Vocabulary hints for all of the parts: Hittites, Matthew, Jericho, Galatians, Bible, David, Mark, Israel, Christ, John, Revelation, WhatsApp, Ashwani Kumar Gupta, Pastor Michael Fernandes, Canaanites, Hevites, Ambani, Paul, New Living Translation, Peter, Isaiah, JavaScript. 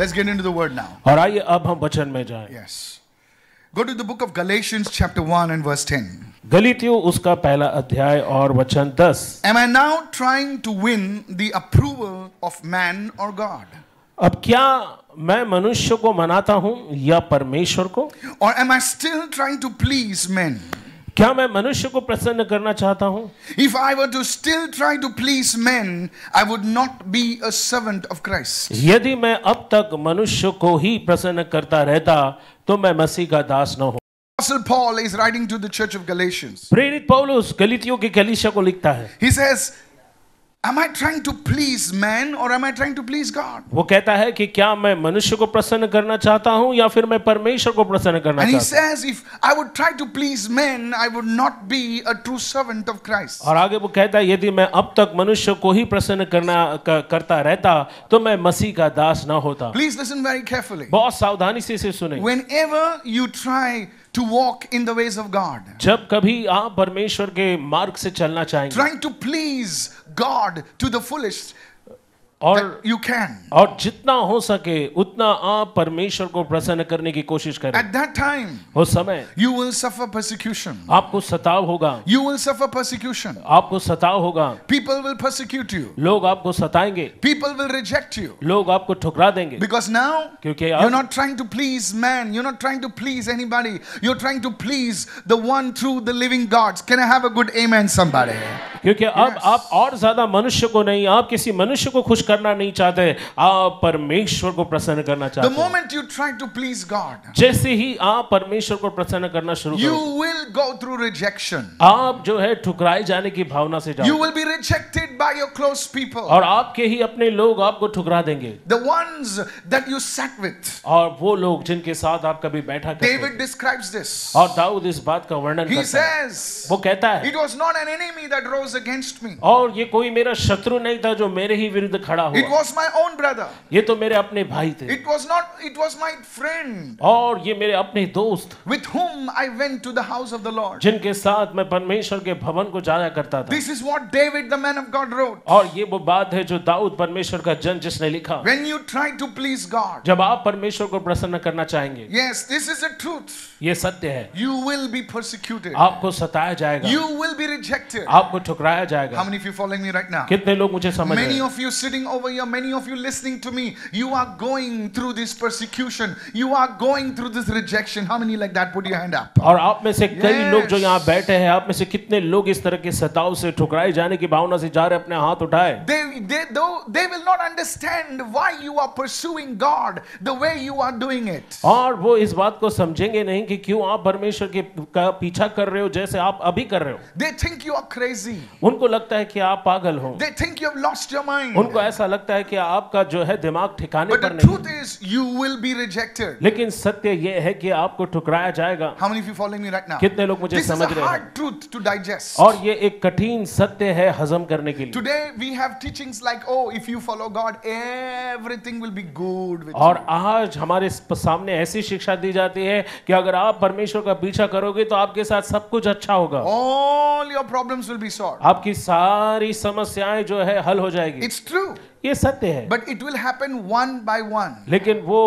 Let's get into the word now. और आइए अब हम वचन में जाएं. Yes. Go to the book of Galatians chapter 1 and verse 10. गलातियों उसका पहला अध्याय और वचन 10. Am I now trying to win the approval of man or God? अब क्या मैं मनुष्य को मनाता हूँ या परमेश्वर को? Or am I still trying to please men? क्या मैं मनुष्य को प्रसन्न करना चाहता हूं? If I were to still try to please men, I would not be a servant of Christ. यदि मैं अब तक मनुष्य को ही प्रसन्न करता रहता तो मैं मसीह का दास न हो. Apostle Paul is writing to the church of Galatians. प्रेरित पौलुस गलातियों के कलीसिया को लिखता है. He says, am I trying to please man or am I trying to please God? वो कहता है कि क्या मैं मनुष्य को प्रसन्न करना चाहता हूँ या फिर मैं परमेश्वर को प्रसन्न करना चाहता हूँ? And he says, if I would try to please men, I would not be a true servant of Christ. और आगे वो कहता है यदि मैं अब तक मनुष्य को ही प्रसन्न करता रहता तो मैं मसीह का दास न होता. Please listen very carefully. बहुत सावधानी से इसे सुनें. Whenever you try to walk in the ways of God, जब कभी आप परमेश्वर के मार्ग से चलना चाहेंगे, trying to please God to the fullest that you can, और जितना हो सके उतना आप परमेश्वर को प्रसन्न करने की कोशिश करें. At that time, उस समय you will suffer persecution. आपको सताव होगा. You will suffer persecution. आपको सताव होगा. People will persecute you. लोग आपको सताएंगे. People will reject you. लोग आपको ठुकरा देंगे. Because now, क्योंकि आप, you're not trying to please man, you're not trying to please anybody, you're trying to please the one through the living God. Can I have a good amen somebody? क्योंकि अब आप और ज्यादा मनुष्य को नहीं, आप किसी मनुष्य को खुश करना नहीं चाहते, आप परमेश्वर को प्रसन्न करना चाहते. The moment you try to please God, जैसे ही आप परमेश्वर को प्रसन्न करना शुरू करोगे, you will go through rejection. आप जो है ठुकराए जाने की भावना से जाओगे. You will be rejected by your close people. और आपके ही अपने लोग आपको ठुकरा देंगे. The ones that you sat with. और वो लोग जिनके साथ आप कभी बैठा करते. David describes this. और दाऊद इस बात का वर्णन करता है. He says, वो कहता है, it was not an enemy that rose against me. और ये कोई मेरा शत्रु नहीं था जो मेरे ही विरुद्ध खड़ा हुआ. It was my own brother. ये तो मेरे अपने भाई थे. It was not. It was my friend. और ये मेरे अपने दोस्त. With whom I went to the house of the Lord. जिनके साथ मैं परमेश्वर के भवन को जाया करता था. This is what David, the man of God, wrote. और ये वो बात है जो दाऊद परमेश्वर का जन जिसने लिखा. When you try to please God. जब आप परमेश्वर को प्रसन्न करना चाहेंगे. Yes, this is the truth. ये सत्य है. You will be persecuted. आपको सताया जाएगा. You will be rejected. आपको ठुकराया जाएगा. How many of you following me right now? कितने लोग मुझे समझ रहे हैं? Many of you sitting over here, many of you listening to me, you are going through this persecution. You are going through this rejection. How many like that? Put your hand up. और आप में से कई लोग जो यहाँ बैठे हैं, आप में से कितने लोग इस तरह के सताव से ठुकराए जाने की भावना से जा रहे हैं, अपने हाथ उठाए. They will not understand why you are pursuing God the way you are doing it. और वो इस बात को समझेंगे नहीं कि क्यों आप परमेश्वर के का पीछा कर रहे हो जैसे आप अभी कर रहे हो. They think you are crazy. उनको लगता है कि आप पागल हो. They think you have lost your mind. उनको ऐसा लगता है कि आपका जो है दिमाग ठिकाने पर नहीं. But the truth is, you will be rejected. लेकिन सत्य यह है कि आपको ठुकराया जाएगा. How many of you following me right now? कितने लोग मुझे समझ रहे हैं? This is a hard truth to digest. और ये एक कठिन सत्य है हजम करने के लिए. Today we have teachings like, oh, if you follow God, everything will be good with you. और आज हमारे सामने ऐसी शिक्षा दी जाती है कि अगर आप परमेश्वर का पीछा करोगे तो आपके साथ सब कुछ अच्छा होगा. All your problems will be solved. आपकी सारी समस्याएं जो है हल हो जाएगी. It's true. ये सत्य है. But it will happen one by one. लेकिन वो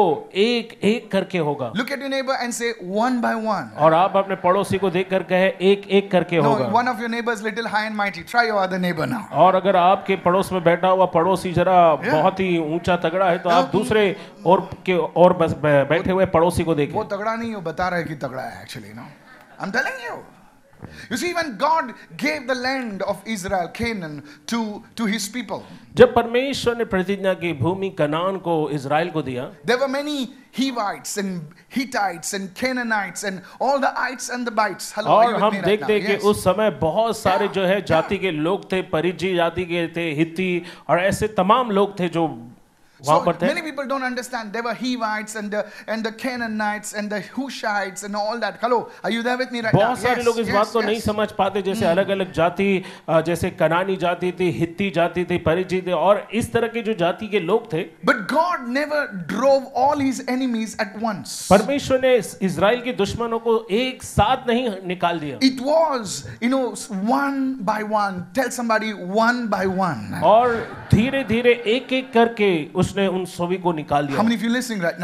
एक एक करके होगा. Look at your neighbor and say one by one. और आप अपने पड़ोसी को देखकर कहे एक एक करके होगा. No, one of your neighbor is little high and mighty. Try your other neighbor now. और अगर आपके पड़ोस में बैठा हुआ पड़ोसी जरा बहुत ही ऊंचा तगड़ा है तो आप दूसरे और के और बस बैठे हुए पड़ोसी को देखें. वो तगड़ा नहीं है, बता रहा है कि तगड़ा है actually. No, I'm telling you. You see, when God gave the land of Israel, Canaan, to His people, जब परमेश्वर ने प्रतिज्ञा की भूमि कनान को इजराइल को दिया, there were many Hevites and Hittites and Canaanites and all the ites and the bites. Hello, और हम देखते हैं कि उस समय बहुत सारे जो है जाति के लोग थे, परिजी जाति के थे, हित्ती और ऐसे तमाम लोग थे जो वहाँ पर थे. So many people don't understand. There were Hevites and the Canaanites and the Hushites and all that. Hello, are you there with me right now? बहुत सारे लोग इस बात को नहीं समझ पाते. जैसे अलग-अलग जाति, जैसे कनानी जाति थी, हित्ती जाति थी, परिजी थे और इस तरह के जो जाति के लोग थे. But God never drove all His enemies at once. परमेश्वर ने इजराइल के दुश्मनों को एक साथ नहीं निकाल दिया. It was, you know, one by one. Tell somebody one by one. और धीरे धीरे एक एक करके उसने उन सभी को निकाल दिया।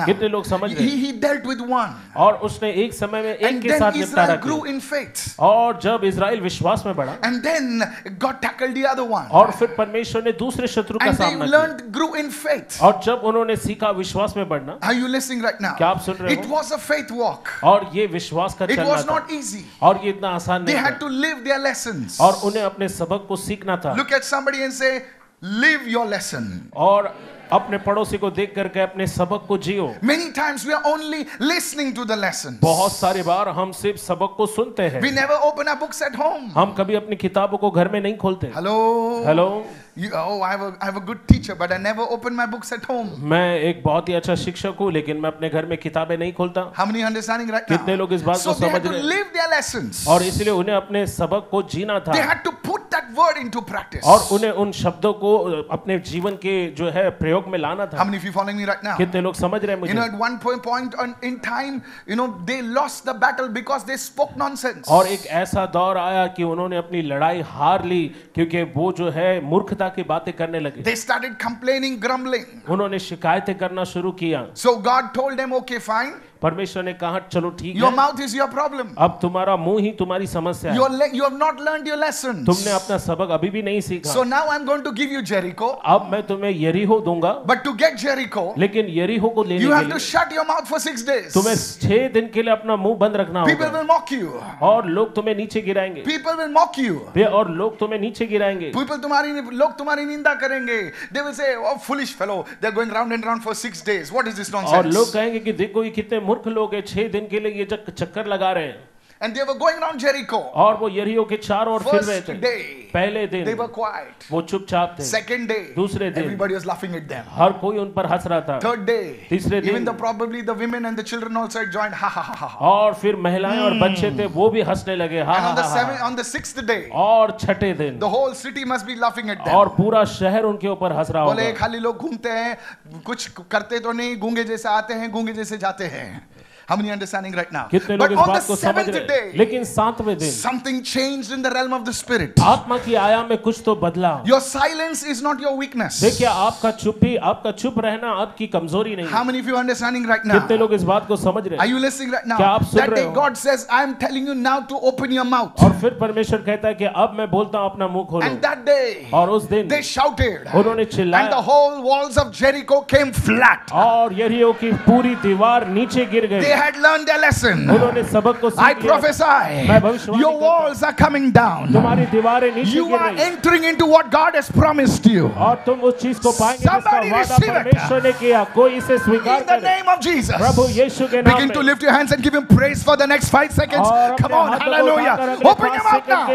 कितने लोग समझ गए? He dealt with one. और उसने एक समय में एक के साथ निपटारा किया। और जब इजराइल विश्वास में बढ़ा, and then God tackled the other one. और फिर परमेश्वर ने दूसरे शत्रु का सामना किया। And they learned, grew in faith. और जब उन्होंने सीखा विश्वास में बढ़ना। Are you listening right now? क्या आप सुन रहे हो? It was a faith walk. और ये विश्वास का चलना था। It was not easy. और ये इतना आसान नहीं था। They had to live their lessons. और उन्हें अपने सबक को सीखना था। Look at somebody and say, live your lesson. और अपने पड़ोसी को देख करके अपने सबक को जियो। Many times we are only listening to the lessons. बहुत सारी बार हम सिर्फ सबक को सुनते हैं। We never open our books at home. हम कभी अपनी किताबों को घर में नहीं खोलते। Hello. Hello. Oh, I have a good teacher, but I never open my books at home. मैं एक बहुत ही अच्छा शिक्षक हूँ, लेकिन मैं अपने घर में किताबें नहीं खोलता। How many understanding right now? कितने लोग इस बात को समझ रहे हैं? So they had to live their lessons. और इसलिए उन्हें अपने सबक को जीना था। They had to put that word into practice. और उन्हें उन शब्दों को अपने जीवन के जो है प्रयोग में लाना था। How many of you following me right now? कितने लोग समझ रहे हैं मुझे? You know, at one point in time, you know, they lost the battle because they spoke nonsense. और एक ऐसा दौर आया कि उन्होंने अपनी लड़ाई हार ली क्योंकि वो जो है मूर्खता की बातें करने लगे। They started complaining, grumbling. उन्होंने शिकायतें करना शुरू किया। So God told them, okay, fine. परमेश्वर ने कहा चलो ठीक है। Your mouth is your problem. अब तुम्हारा मुंह ही तुम्हारी समस्या है। You have not learned your lessons. तुमने अपना सबक अभी भी नहीं सीखा। So now I'm going to give you Jericho. अब मैं तुम्हें यरीहो दूंगा। But to get Jericho, लेकिन यरीहो को लेने के लिए you have to shut your mouth for 6 days. तुम्हें 6 दिन के लिए अपना मुंह बंद रखना होगा। People will mock you. और लोग तुम्हें नीचे गिराएंगे। People will mock you. और लोग तुम्हें नीचे गिराएंगे। People लोग तुम्हारी निंदा करेंगे। They will say, oh foolish fellow, they're going round and round for 6 days. What is this nonsense? और लोग कहेंगे कि देखो ये कितने मूर्ख लोग हैं, 6 दिन के लिए ये चक्कर लगा रहे हैं। And they were going around Jericho. और वो यरीहो के चारों ओर फिर रहे थे। First day, पहले दिन they were quiet. वो चुपचाप थे। Second day, दूसरे दिन everybody was laughing at them. हर कोई उन पर हंस रहा था। Third day, तीसरे दिन even probably the women and the children also joined. Ha ha ha ha. और फिर महिलाएं और बच्चे थे, वो भी हंसने लगे। हा हा हा। And on the sixth day, और छठे दिन the whole city must be laughing at them. और पूरा शहर उनके ऊपर हंस रहा होगा। बोले खाली लोग घूमते हैं, कुछ करते तो नहीं, गूंगे जैसे आते हैं, गूंगे जैसे जाते हैं। How many understanding right now? But on the seventh day, लेकिन 7वें दिन something changed in the realm of the spirit. आत्मा की आयाम में कुछ तो बदला। Your silence is not your weakness. देखिए आपका चुप रहना आपकी कमजोरी नहीं। How many of you understanding right now? कितने लोग इस बात को समझ रहे हैं? Are you listening right now? क्या आप सुन रहे हो? That day God says, I am telling you now to open your mouth. और फिर परमेश्वर कहता है कि अब मैं बोलता हूँ अपना मुंह खोलो। And that day, और उस दिन they shouted. उन्होंने चिल्लाया। And the whole walls of Jericho came flat. और यरीहो की पूरी दीवार नीचे गिर गई। Had learned their lesson. I prophesy your walls are coming down. You are entering into what God has promised you. Somebody receive it. In the name of Jesus. Begin to lift your hands and give him praise for the next 5 seconds. Come on, hallelujah. Open your mouth now.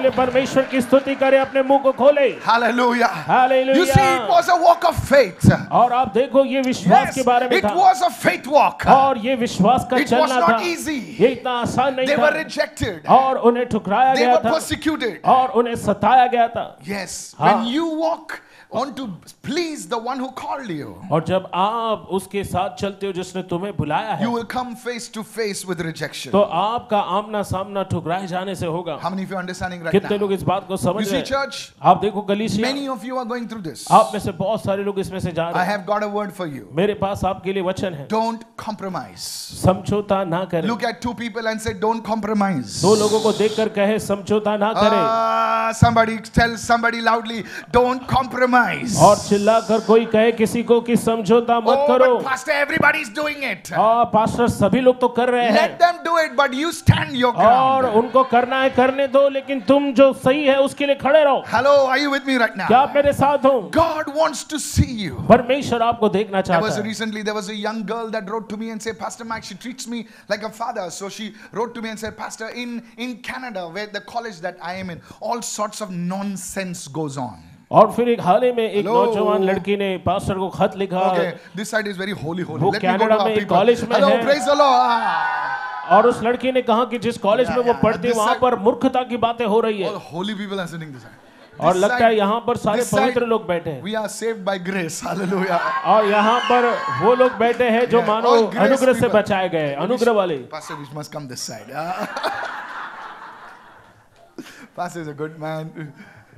Hallelujah. You see, it was a walk of faith. Yes, it was a faith walk. It was not easy. ये इतना आसान नहीं था। They were rejected. और उन्हें ठुकराया गया था। They were persecuted. और उन्हें सताया गया था। Yes. When you walk on to please the one who called you. और जब आप उसके साथ चलते हो जिसने तुम्हें बुलाया है, you will come face to face with rejection. तो आपका आमना सामना ठुकराए जाने से होगा। How many of you understanding right now? कितने लोग इस बात को समझ रहे हैं? You see, church. आप देखो गलीसिया। Many of you are going through this. आप में से बहुत सारे लोग इसमें से जा रहे हैं। I have got a word for you. मेरे पास आपके लिए वचन है। Don't compromise. समझौता ना करें। Look at two people and say, don't compromise. दो लोगों को देखकर कहे समझौता ना करें। Somebody tell somebody loudly, don't compromise. और चिल्लाकर कोई कहे किसी को कि समझौता मत करो। Oh, but pastor, everybody is doing it. हाँ, पास्टर सभी लोग तो कर रहे हैं। Let them do it, but you stand your ground. और उनको करना है करने दो, लेकिन तुम जो सही है उसके लिए खड़े रहो। Hello, are you with me right now? क्या आप मेरे साथ हो? God wants to see you. परमेश्वर आपको देखना चाहता है। There was a young girl that wrote to me and said, Pastor Mike, she treats me like a father. So she wrote to me and said, Pastor, in Canada, where the college that I am in, all sorts of nonsense goes on. और फिर एक हाल ही में एक नौजवान लड़की ने pastor को खत लिखा। This side is very holy, holy. वो कनाडा में एक कॉलेज में है। Praise the Lord. और उस लड़की ने कहा कि जिस कॉलेज में वो पढ़ती है वहाँ पर मूर्खता की बातें हो रही है। All holy people are sitting this side. और लगता है यहाँ पर सारे पवित्र लोग बैठे हैं। We are saved by grace, hallelujah. और यहाँ पर वो लोग बैठे हैं जो मानो अनुग्रह से बचाए गए, अनुग्रह वाले। Pastor, you must come this side. Pastor is a good man.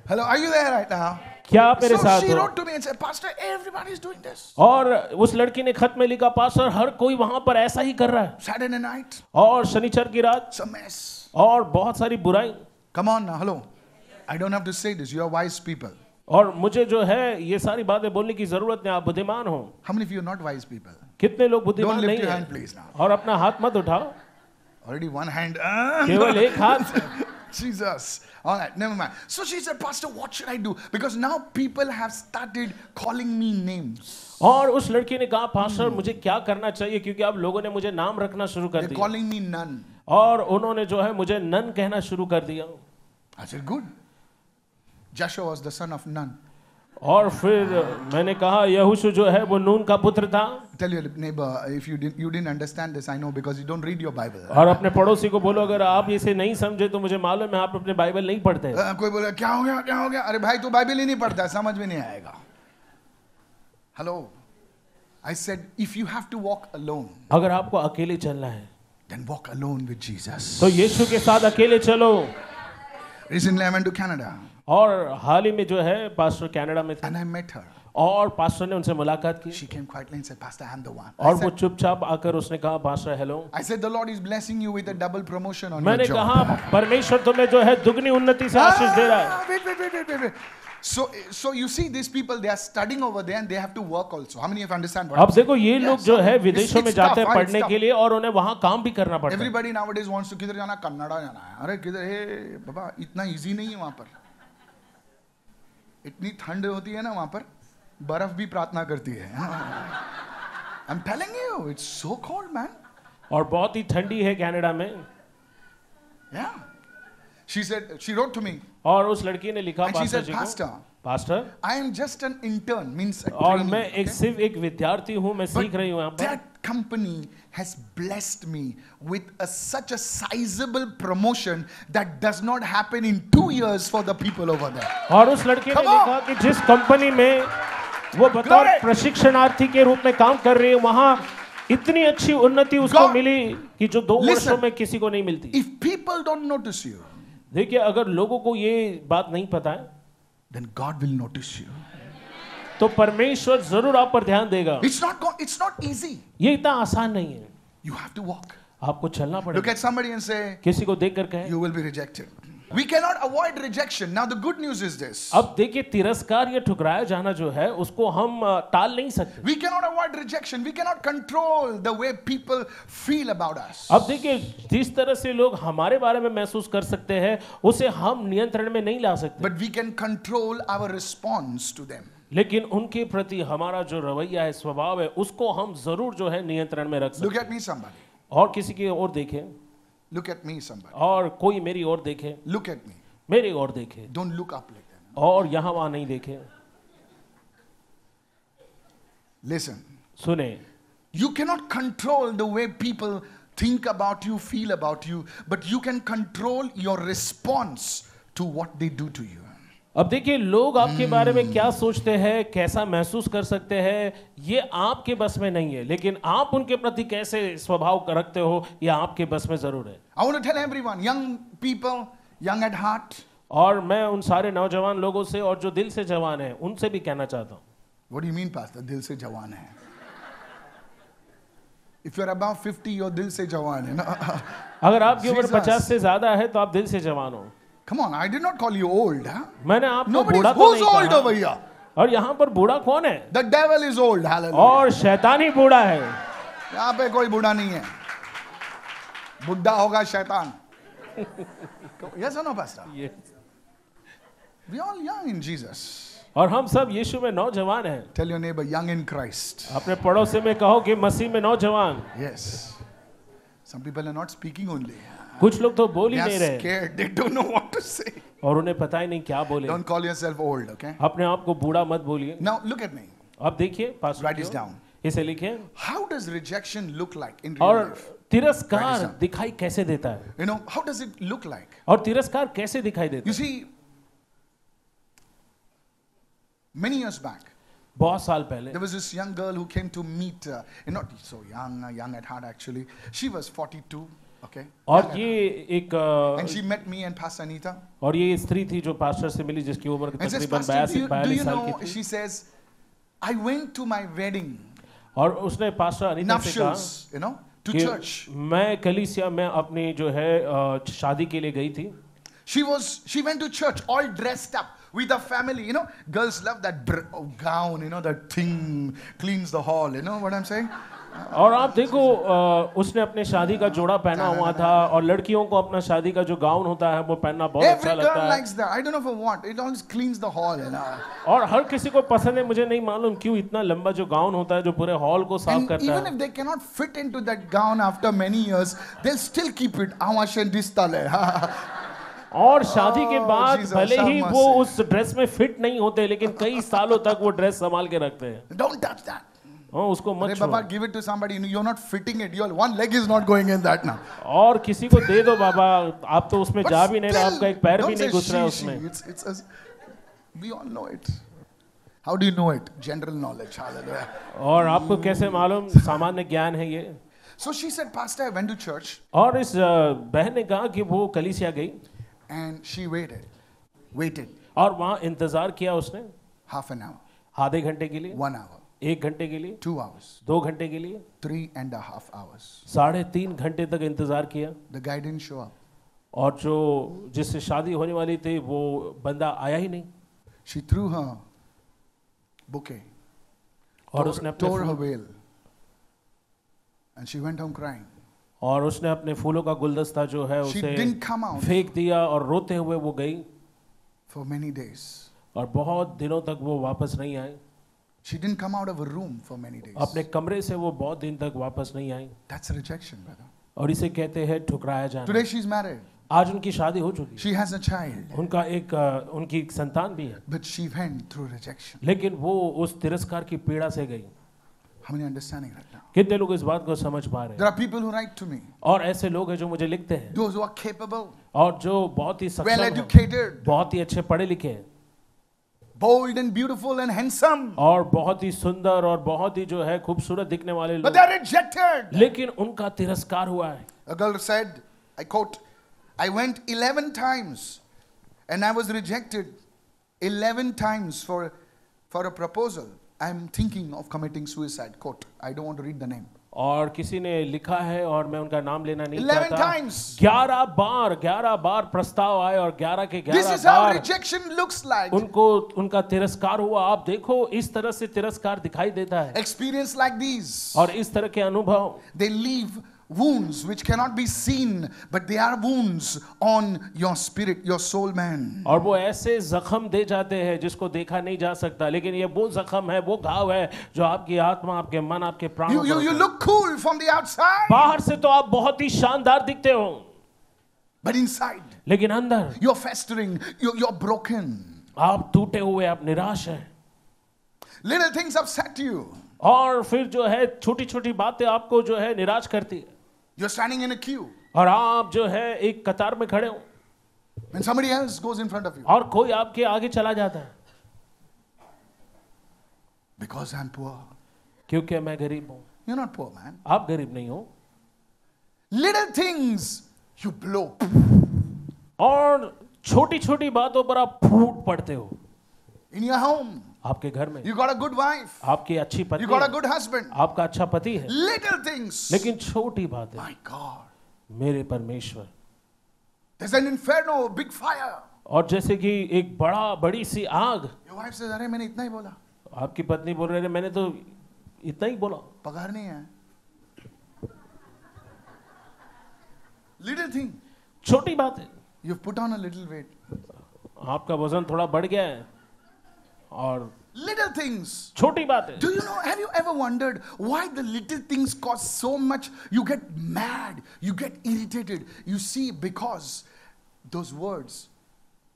Hello, are you there right now? क्या आप मेरे साथ हो? और उस लड़की ने खत में लिखा, पास्टर हर कोई वहां पर ऐसा ही कर रहा है। सैटरडे नाइट और शनिचर की रात और बहुत सारी बुराई। कम ऑन ना, hello, I don't have to say this, you are wise people. और मुझे जो है ये सारी बातें बोलने की जरूरत नहीं, आप बुद्धिमान हो। How many of you are not wise people? कितने लोग बुद्धिमान नहीं हैं? और अपना हाथ मत उठाओ। ऑलरेडी वन हैंड, केवल एक हाथ। Jesus, all right, never mind. So she said, Pastor, what should I do? Because now people have started calling me names. और उस लड़की ने कहा, पास्टर मुझे क्या करना चाहिए, क्योंकि अब लोगों ने मुझे नाम रखना शुरू कर दिया। They're calling me nun. और उन्होंने जो है मुझे नन कहना शुरू कर दिया। I said, good. Joshua was the son of nun. और फिर मैंने कहा यहोशू जो है वो नून का पुत्र था। Tell your neighbor if you didn't understand this, I know because you don't read your Bible. और अपने पड़ोसी को बोलो अगर आप इसे नहीं समझे तो मुझे मालूम है आप अपने बाइबल नहीं पढ़ते। कोई बोला क्या हो गया, क्या हो गया? अरे भाई तू बाइबल ही नहीं पढ़ता, समझ में नहीं आएगा। Hello, I said if you have to walk alone, अगर आपको अकेले चलना है, then walk alone with Jesus. तो यीशु के साथ अकेले चलो। Recently I went to Canada. और हाल ही में जो है पास्टर कनाडा में थे। And I met her. और पास्टर ने उनसे मुलाकात की। She came quietly and said, Pastor, I am the one. और वो चुपचाप आकर उसने कहा, pastor hello. I said the Lord is blessing you with a double promotion on your job. मैंने कहा परमेश्वर तुम्हें जो है दुगनी उन्नति से आशीष दे रहा है। Wait. So you see these people, they are studying over there and they have to work also. How many of you understand what? अब देखो ये लोग जो है विदेशों में जाते हैं पढ़ने के लिए और उन्हें वहाँ काम भी करना पड़ता है। Everybody nowadays wants to किधर जाना, कनाडा जाना है। अरे किधर है बाबा, इतना इजी नहीं है वहाँ पर। इतनी ठंड होती है ना वहाँ पर, बर्फ भी प्रार्थना करती है। I'm telling you, it's so cold, man. और बहुत ही ठंडी है कनाडा में। Yeah, she said, she wrote to me. और उस लड़की ने लिखा पास्टर जी को, pastor I am just an intern, means a trainee. और मैं एक सिर्फ एक विद्यार्थी हूँ, मैं सीख रही हूँ यहाँ पर। That company has blessed me with such a sizable promotion that does not happen in 2 years for the people over there. और उस लड़की ने लिखा कि जिस कंपनी में वो बतौर प्रशिक्षणार्थी के रूप में काम कर रही है वहाँ इतनी अच्छी उन्नति उसको मिली कि जो 2 वर्षों में किसी को नहीं मिलती। If people don't notice you, देखिए अगर लोगों को ये बात नहीं पता है, then God will notice you. तो परमेश्वर जरूर आप पर ध्यान देगा। It's not easy. ये इतना आसान नहीं है। You have to walk. आपको चलना पड़ेगा। Look at somebody and say, किसी को देखकर कहें, you will be rejected. We cannot avoid rejection. Now the good news is this. अब देखिए तिरस्कार या ठुकराया जाना जो है उसको हम टाल नहीं सकते। We cannot avoid rejection. We cannot control the way people feel about us. अब देखिए जिस तरह से लोग हमारे बारे में महसूस कर सकते हैं उसे हम नियंत्रण में नहीं ला सकते। But we can control our response to them. लेकिन उनके प्रति हमारा जो रवैया है, स्वभाव है, उसको हम जरूर जो है नियंत्रण में रख सकते। Look at me somebody. और किसी की ओर देखें। Look at me somebody. और कोई मेरी ओर देखे। Look at me. मेरी ओर देखे। Don't look up like that. और यहाँ वहाँ नहीं देखे। Listen. सुने। You cannot control the way people think about you, feel about you, but you can control your response to what they do to you. अब देखिए लोग आपके बारे में क्या सोचते हैं, कैसा महसूस कर सकते हैं, ये आपके बस में नहीं है, लेकिन आप उनके प्रति कैसे स्वभाव रखते हो ये आपके बस में जरूर है। I want to tell everyone, young people, young at heart. और मैं उन सारे नौजवान लोगों से और जो दिल से जवान हैं, उनसे भी कहना चाहता हूँ। What do you mean, Pastor? दिल से जवान है। If you are above 50, your दिल से जवान है ना। अगर आपकी उम्र 50 से ज्यादा है तो आप दिल से जवान हो। Come on, I did not call you old, huh? मैंने आपको बूढ़ा तो नहीं कहा। Who's old over here? और यहाँ पर बूढ़ा कौन है? The devil is old, hallelujah. और शैतान ही बूढ़ा है। यहाँ पे कोई बूढ़ा नहीं है। बुढ़ा होगा शैतान। Yes or no, Pastor? Yes. We all young in Jesus. और हम सब यीशु में नौजवान हैं। Tell your neighbor, young in Christ. अपने पड़ोसी में कहो कि मसीह में नौजवान। Yes. Some people are not speaking only. कुछ लोग तो बोल ही नहीं रहे। Scared, they don't know what to say. और उन्हें पता ही नहीं क्या बोले। Don't call yourself old, okay? अपने आप को बूढ़ा मत बोलिए। Now look at me. अब देखिए, पास्टर। Write this down. इसे लिखिए। How does rejection look like in real life? और तिरस्कार दिखाई कैसे देता है? You know, how does it look like? और तिरस्कार कैसे दिखाई देता है? You see, many years back. बहुत साल पहले। There was this young girl who came to meet, not so young, young at heart actually. She was 42. और ये एक और ये स्त्री थी जो पास्टर से मिली जिसकी उम्र तकरीबन 42 साल की थी। She says, I went to my wedding. और उसने पास्टर अनीता से कहा, you know, to church. मैं कलीसिया में अपनी जो है शादी के लिए गई थी। She went to church all dressed up with her family, you know. Girls love that gown, you know, that thing cleans the hall, you know what I'm saying? और आप देखो उसने अपने शादी का जोड़ा पहना हुआ था और लड़कियों को अपना शादी का जो गाउन होता है वो पहनना बहुत अच्छा लगता है। और हर किसी को पसंद है, मुझे नहीं मालूम क्यों इतना लंबा जो गाउन होता है जो पूरे हॉल को साफ करता है। Even if they cannot fit into that gown after many years, they'll still keep it. और शादी के बाद भले ही वो उस ड्रेस में फिट नहीं होते लेकिन कई सालों तक वो ड्रेस संभाल के रखते हैं। Don't touch that. उसको मत छोड़ो। बाबा, give it to somebody. You're not fitting it. Your one leg is not going in that now. और किसी को दे दो बाबा, आप तो उसमें जा भी नहीं रहा, आपका एक पैर भी नहीं घुस रहा है उसमें। It's we all know it. How do you know it? General knowledge. Hallelujah. और आपको कैसे मालूम? सामान्य ज्ञान है ये। So she said, Pastor, I went to church. और इस बहन ने कहा कि वो कलीसिया गई। And she waited. और वहाँ इंतजार किया उसने। Half an hour. आधे घंटे के लिए। 1 hour. 1 घंटे के लिए। 2 hours. 2 घंटे के लिए। 3.5 hours. 3.5 घंटे तक इंतजार किया। The guy didn't show up. और जो जिससे शादी होने वाली थी वो बंदा आया ही नहीं। She threw her bouquet. और उसने tore her veil. And she went home crying. और उसने अपने फूलों का गुलदस्ता जो है उसे फेंक दिया और रोते हुए वो गई। For many days. और बहुत दिनों तक वो वापस नहीं आई। She didn't come out of her room for many days. अपने कमरे से वो बहुत दिन तक वापस नहीं आई। That's rejection, brother. और इसे कहते हैं ठुकराया जाना। Today she's married. आज उनकी शादी हो चुकी है। She has a child. उनका एक उनकी एक संतान भी है। But she went through rejection. लेकिन वो उस तिरस्कार की पीड़ा से गई। हमने अंडरस्टैंडिंग रखना। कितने लोग इस बात को समझ पा रहे हैं? There are people who write to me. और ऐसे लोग हैं जो मुझे लिखते हैं। Those who are capable. और जो बहुत ही सक्षम हैं। Well educated. बहुत ही अच्छे पढ़े लिखे हैं। Bold and beautiful and handsome. और बहुत ही सुंदर और बहुत ही जो है खूबसूरत दिखने वाले लोग। But they are rejected. लेकिन उनका तिरस्कार हुआ है। A girl said, I quote, I went 11 times and I was rejected 11 times for a proposal. I'm thinking of committing suicide. Quote. I don't want to read the name. और किसी ने लिखा है और मैं उनका नाम लेना नहीं चाहता। 11 बार प्रस्ताव आए और 11 के 11 बार उनको उनका तिरस्कार हुआ। आप देखो इस तरह से तिरस्कार दिखाई देता है। Experience like these. और इस तरह के अनुभव। They leave wounds which cannot be seen, but they are wounds on your spirit, your soul, man. और वो ऐसे जख्म दे जाते हैं जिसको देखा नहीं जा सकता, लेकिन ये वो जख्म है, वो घाव है जो आपकी आत्मा, आपके मन, आपके प्राण। You look cool from the outside. बाहर से तो आप बहुत ही शानदार दिखते हो, but inside. लेकिन अंदर। You're festering. You're broken. आप टूटे हुए, आप निराश हैं। Little things upset you. और फिर जो है छोटी-छोटी बातें आपको जो है निराश करती है। You're standing in a queue. और आप जो है एक कतार में खड़े हो। And somebody else goes in front of you. और कोई आपके आगे चला जाता है। Because I'm poor. क्योंकि मैं गरीब हूँ। You're not poor, man. आप गरीब नहीं हो। Little things you blow. और छोटी-छोटी बातों पर आप फूट पड़ते हो। In your home. आपके घर में। You got a good wife. आपकी अच्छी पत्नी। You got a good husband. आपका अच्छा पति है। Little things. लेकिन छोटी बातें। My God. मेरे परमेश्वर। There's an inferno, big fire. और जैसे कि एक बड़ी सी आग। Your wife says, अरे मैंने इतना ही बोला। आपकी पत्नी बोल रही है मैंने तो इतना ही बोला। पगार नहीं है। Little thing. छोटी बातें। You've put on a little weight. आपका वजन थोड़ा बढ़ गया है। और little things. छोटी बातें. Do you know? Have you ever wondered why the little things cost so much? You get mad. You get irritated. You see, because those words,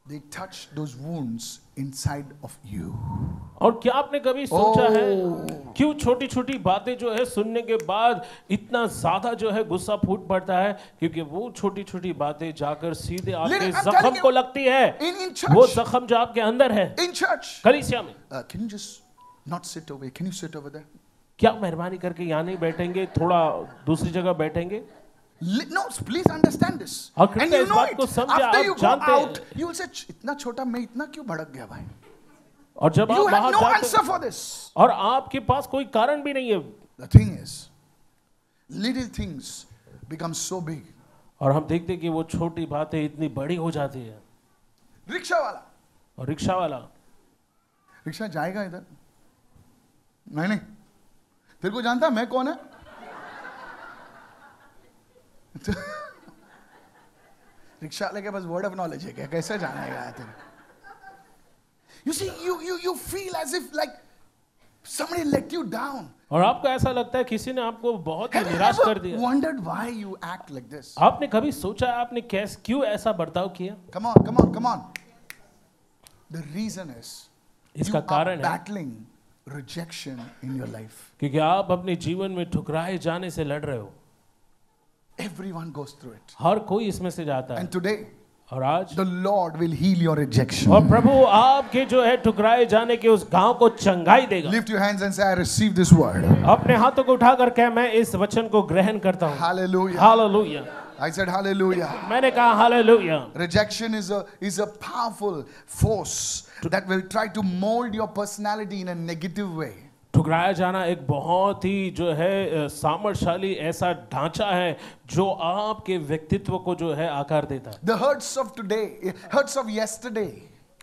they touch those wounds inside of you. और क्या आपने कभी सोचा है क्यों छोटी-छोटी बातें जो है सुनने के बाद इतना ज़्यादा जो है गुस्सा फूट पड़ता है क्योंकि वो छोटी-छोटी बातें जाकर सीधे आपके ज़ख्म को लगती है। वो ज़ख्म जो आपके अंदर है। कलीसिया में। Can you just not sit away? Can you sit over there? क्या मेहरबानी करके यहाँ नहीं बैठेंगे, थोड़ा दूसरी जगह बैठेंगे? No, please understand this. And you know it. After you go out, you will say, इतना छोटा मैं इतना क्यों भड़क गया भाई? और जब आप बाहर जाते, you have no answer for this. और आपके पास कोई कारण भी नहीं है. The thing is, little things become so big. और हम देखते हैं कि वो छोटी बातें इतनी बड़ी हो जाती है. रिक्शा वाला रिक्शा जाएगा इधर नहीं तेरे को जानता मैं कौन है? रिक्शा लेके बस वर्ड ऑफ नॉलेज है क्या, कैसे जाना है यार तेरे? You see, you feel as if like somebody let you down. और आपको ऐसा लगता है किसी ने आपको बहुत ही निराश कर दिया. Wondered why you act like this. आपने कभी सोचा आपने कैसे क्यों ऐसा बर्ताव किया? Come on. The reason is इसका कारण है battling rejection in your life. क्योंकि आप अपने जीवन में ठुकराए जाने से लड़ रहे हो. Everyone goes through it. हर कोई इसमें से जाता है. And today, और आज, the Lord will heal your rejection. और प्रभु आपके जो है ठुकराए जाने के उस घाव को चंगाई देगा. Lift your hands and say, I receive this word. अपने हाथों को उठाकर कह मैं इस वचन को ग्रहण करता हूँ. Hallelujah. Hallelujah. I said hallelujah. मैंने कहा hallelujah. Rejection is a powerful force that will try to mold your personality in a negative way. ठुकराया जाना एक बहुत ही जो है सामर्थशाली ऐसा ढांचा है जो आपके व्यक्तित्व को जो है आकार देता है. The hurts of today, hurts of yesterday.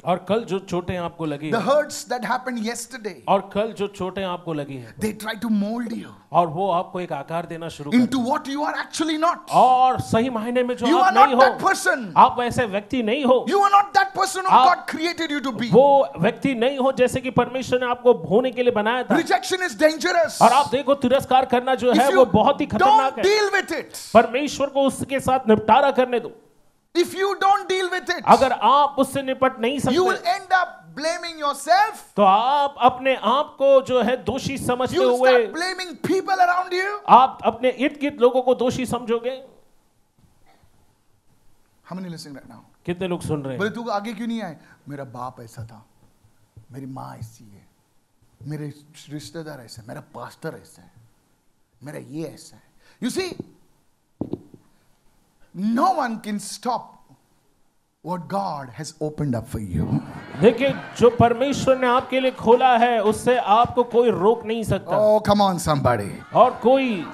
और कल जो चोटें आपको लगी हैं. The hurts that happened yesterday. और कल जो चोटें आपको लगी हैं. They try to mold you. और वो आपको एक आकार देना शुरू करते हैं. Into what you are actually not. और सही मायने में जो आप नहीं हो. You are not that person. आप वैसे व्यक्ति नहीं हो. You are not that person who God created you to be. वो व्यक्ति नहीं हो जैसे कि परमेश्वर ने आपको होने के लिए बनाया था. Rejection is dangerous. और आप देखो तिरस्कार करना जो है वो बहुत ही खतरनाक है. Don't deal with it. परमेश्वर को उसके साथ निपटारा करने दो. If you don't deal with it, अगर आप उससे निपट नहीं सकते, you will end up blaming yourself. तो आप अपने आप को जो है दोषी समझते हुए, you start blaming people around you. आप अपने इर्द-गिर्द लोगों को दोषी समझोगे. How many listening right now? कितने लोग सुन रहे हैं? बोले तू आगे क्यों नहीं आए? मेरा बाप ऐसा था, मेरी माँ ऐसी है, मेरे रिश्तेदार ऐसे, मेरा पास्टर ऐसा है, मेरा ये ऐसा है. You see? No one can stop what God has opened up for you. देखिए जो परमेश्वर ने आपके लिए खोला है उससे आपको कोई रोक नहीं सकता. Oh come on somebody. और कोई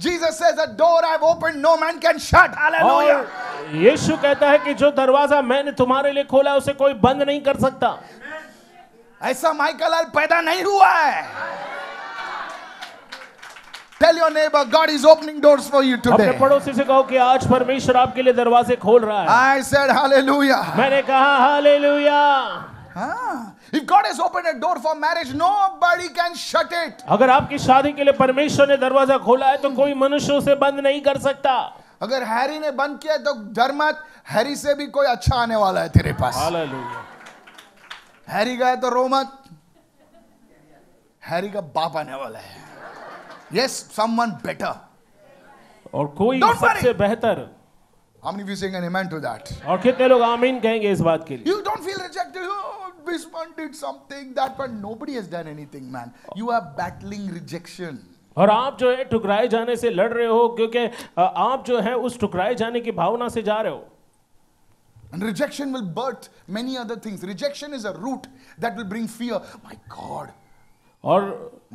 Jesus says a door I've opened no man can shut. Hallelujah. और यीशु कहता है कि जो दरवाजा मैंने तुम्हारे लिए खोला है उसे कोई बंद नहीं कर सकता. ऐसा माइकल पैदा नहीं हुआ है. Tell your neighbor, God is opening doors for you today. अपने पड़ोसी से कहो कि आज परमेश्वर आपके लिए दरवाजे खोल रहा है. I said hallelujah. मैंने कहा hallelujah. हाँ. If God has opened a door for marriage, nobody can shut it. अगर आपकी शादी के लिए परमेश्वर ने दरवाजा खोला है तो कोई मनुष्य उसे बंद नहीं कर सकता. अगर हैरी ने बंद किया तो धर्मत हैरी से भी कोई अच्छा आने वाला है तेरे पास. Hallelujah. हैरी गया तो रोमत हैरी का बाप आने वाला है. Yes, someone better. और कोई सबसे बेहतर. How many of you saying an amen to that? और कितने लोग आमीन कहेंगे इस बात के लिए? You don't feel rejected. Oh, this one did something, that one. Nobody has done anything, man. You are battling rejection. और आप जो है ठुकराए जाने से लड़ रहे हो क्योंकि आप जो है उस ठुकराए जाने की भावना से जा रहे हो. And rejection will birth many other things. Rejection is a root that will bring fear. My God. और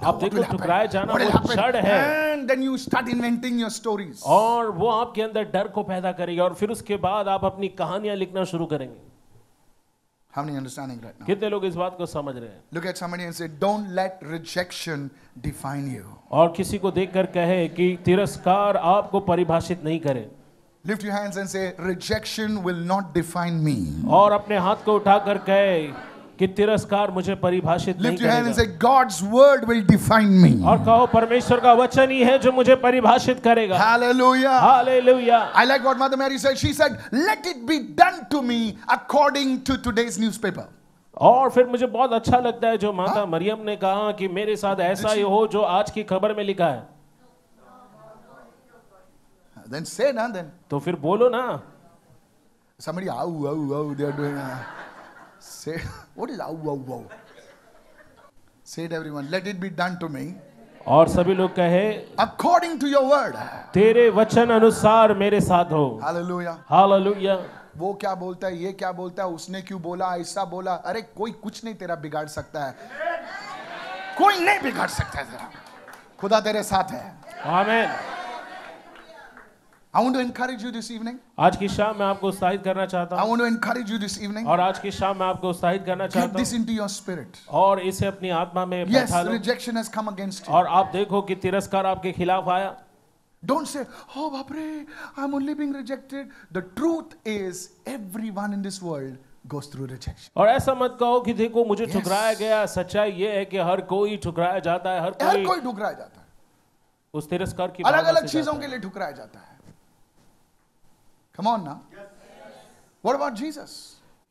आप देखो ठुकराए जाना वो जड़ है. And then you start inventing your stories. और वो आपके अंदर डर को पैदा करेगी और फिर उसके बाद आप अपनी कहानियां लिखना शुरू करेंगे. How many understanding right now? कितने लोग इस बात को समझ रहे हैं? Look at somebody and say, don't let rejection define you. और किसी को देखकर कहे कि तिरस्कार आपको परिभाषित नहीं करे. Lift your hands and say, rejection will not define me. और अपने हाथ को उठाकर कहे कि तिरस्कार मुझे परिभाषित नहीं करेगा. Lift your hand and say, God's word will define me. और कहो परमेश्वर का वचन ही है जो मुझे परिभाषित करेगा. Hallelujah. Hallelujah. I like what Mother Mary said. She said, let it be done to me according to today's newspaper. और फिर मुझे बहुत अच्छा लगता है जो माता मरियम ने कहा कि मेरे साथ ऐसा ही हो जो आज की खबर में लिखा है. Then say ना then. तो फिर बोलो ना. Somebody आओ they are doing. Say, what is wow wow wow? Say it everyone. Let it be done to me और सभी लोग कहे अकॉर्डिंग टू योर वर्ड, तेरे वचन अनुसार मेरे साथ हो। Hallelujah, hallelujah. वो क्या बोलता है, ये क्या बोलता है, उसने क्यों बोला, ऐसा बोला, अरे कोई कुछ नहीं तेरा बिगाड़ सकता है, कोई नहीं बिगाड़ सकता है तेरा, खुदा तेरे साथ है। आमीन। I want to encourage you this evening. आज की शाम मैं आपको उत्साहित करना चाहता हूं। I want to encourage you this evening. और आज की शाम मैं आपको उत्साहित करना चाहता हूं। Get this into your spirit. और इसे अपनी आत्मा में बैठा लो। Yes, rejection has come against you. और आप देखो कि तिरस्कार आपके खिलाफ आया। Don't say, "Oh, बाप रे, I'm only being rejected." The truth is, everyone in this world goes through rejection. और ऐसा मत कहो कि देखो मुझे ठुकराया गया। सच्चाई ये है कि हर कोई ठुकराया जाता है, हर कोई ठुकराया जाता है। उस तिरस्कार की अलग-अलग चीजों के लिए ठुकराया जाता है। Come on now. Yes. What about Jesus?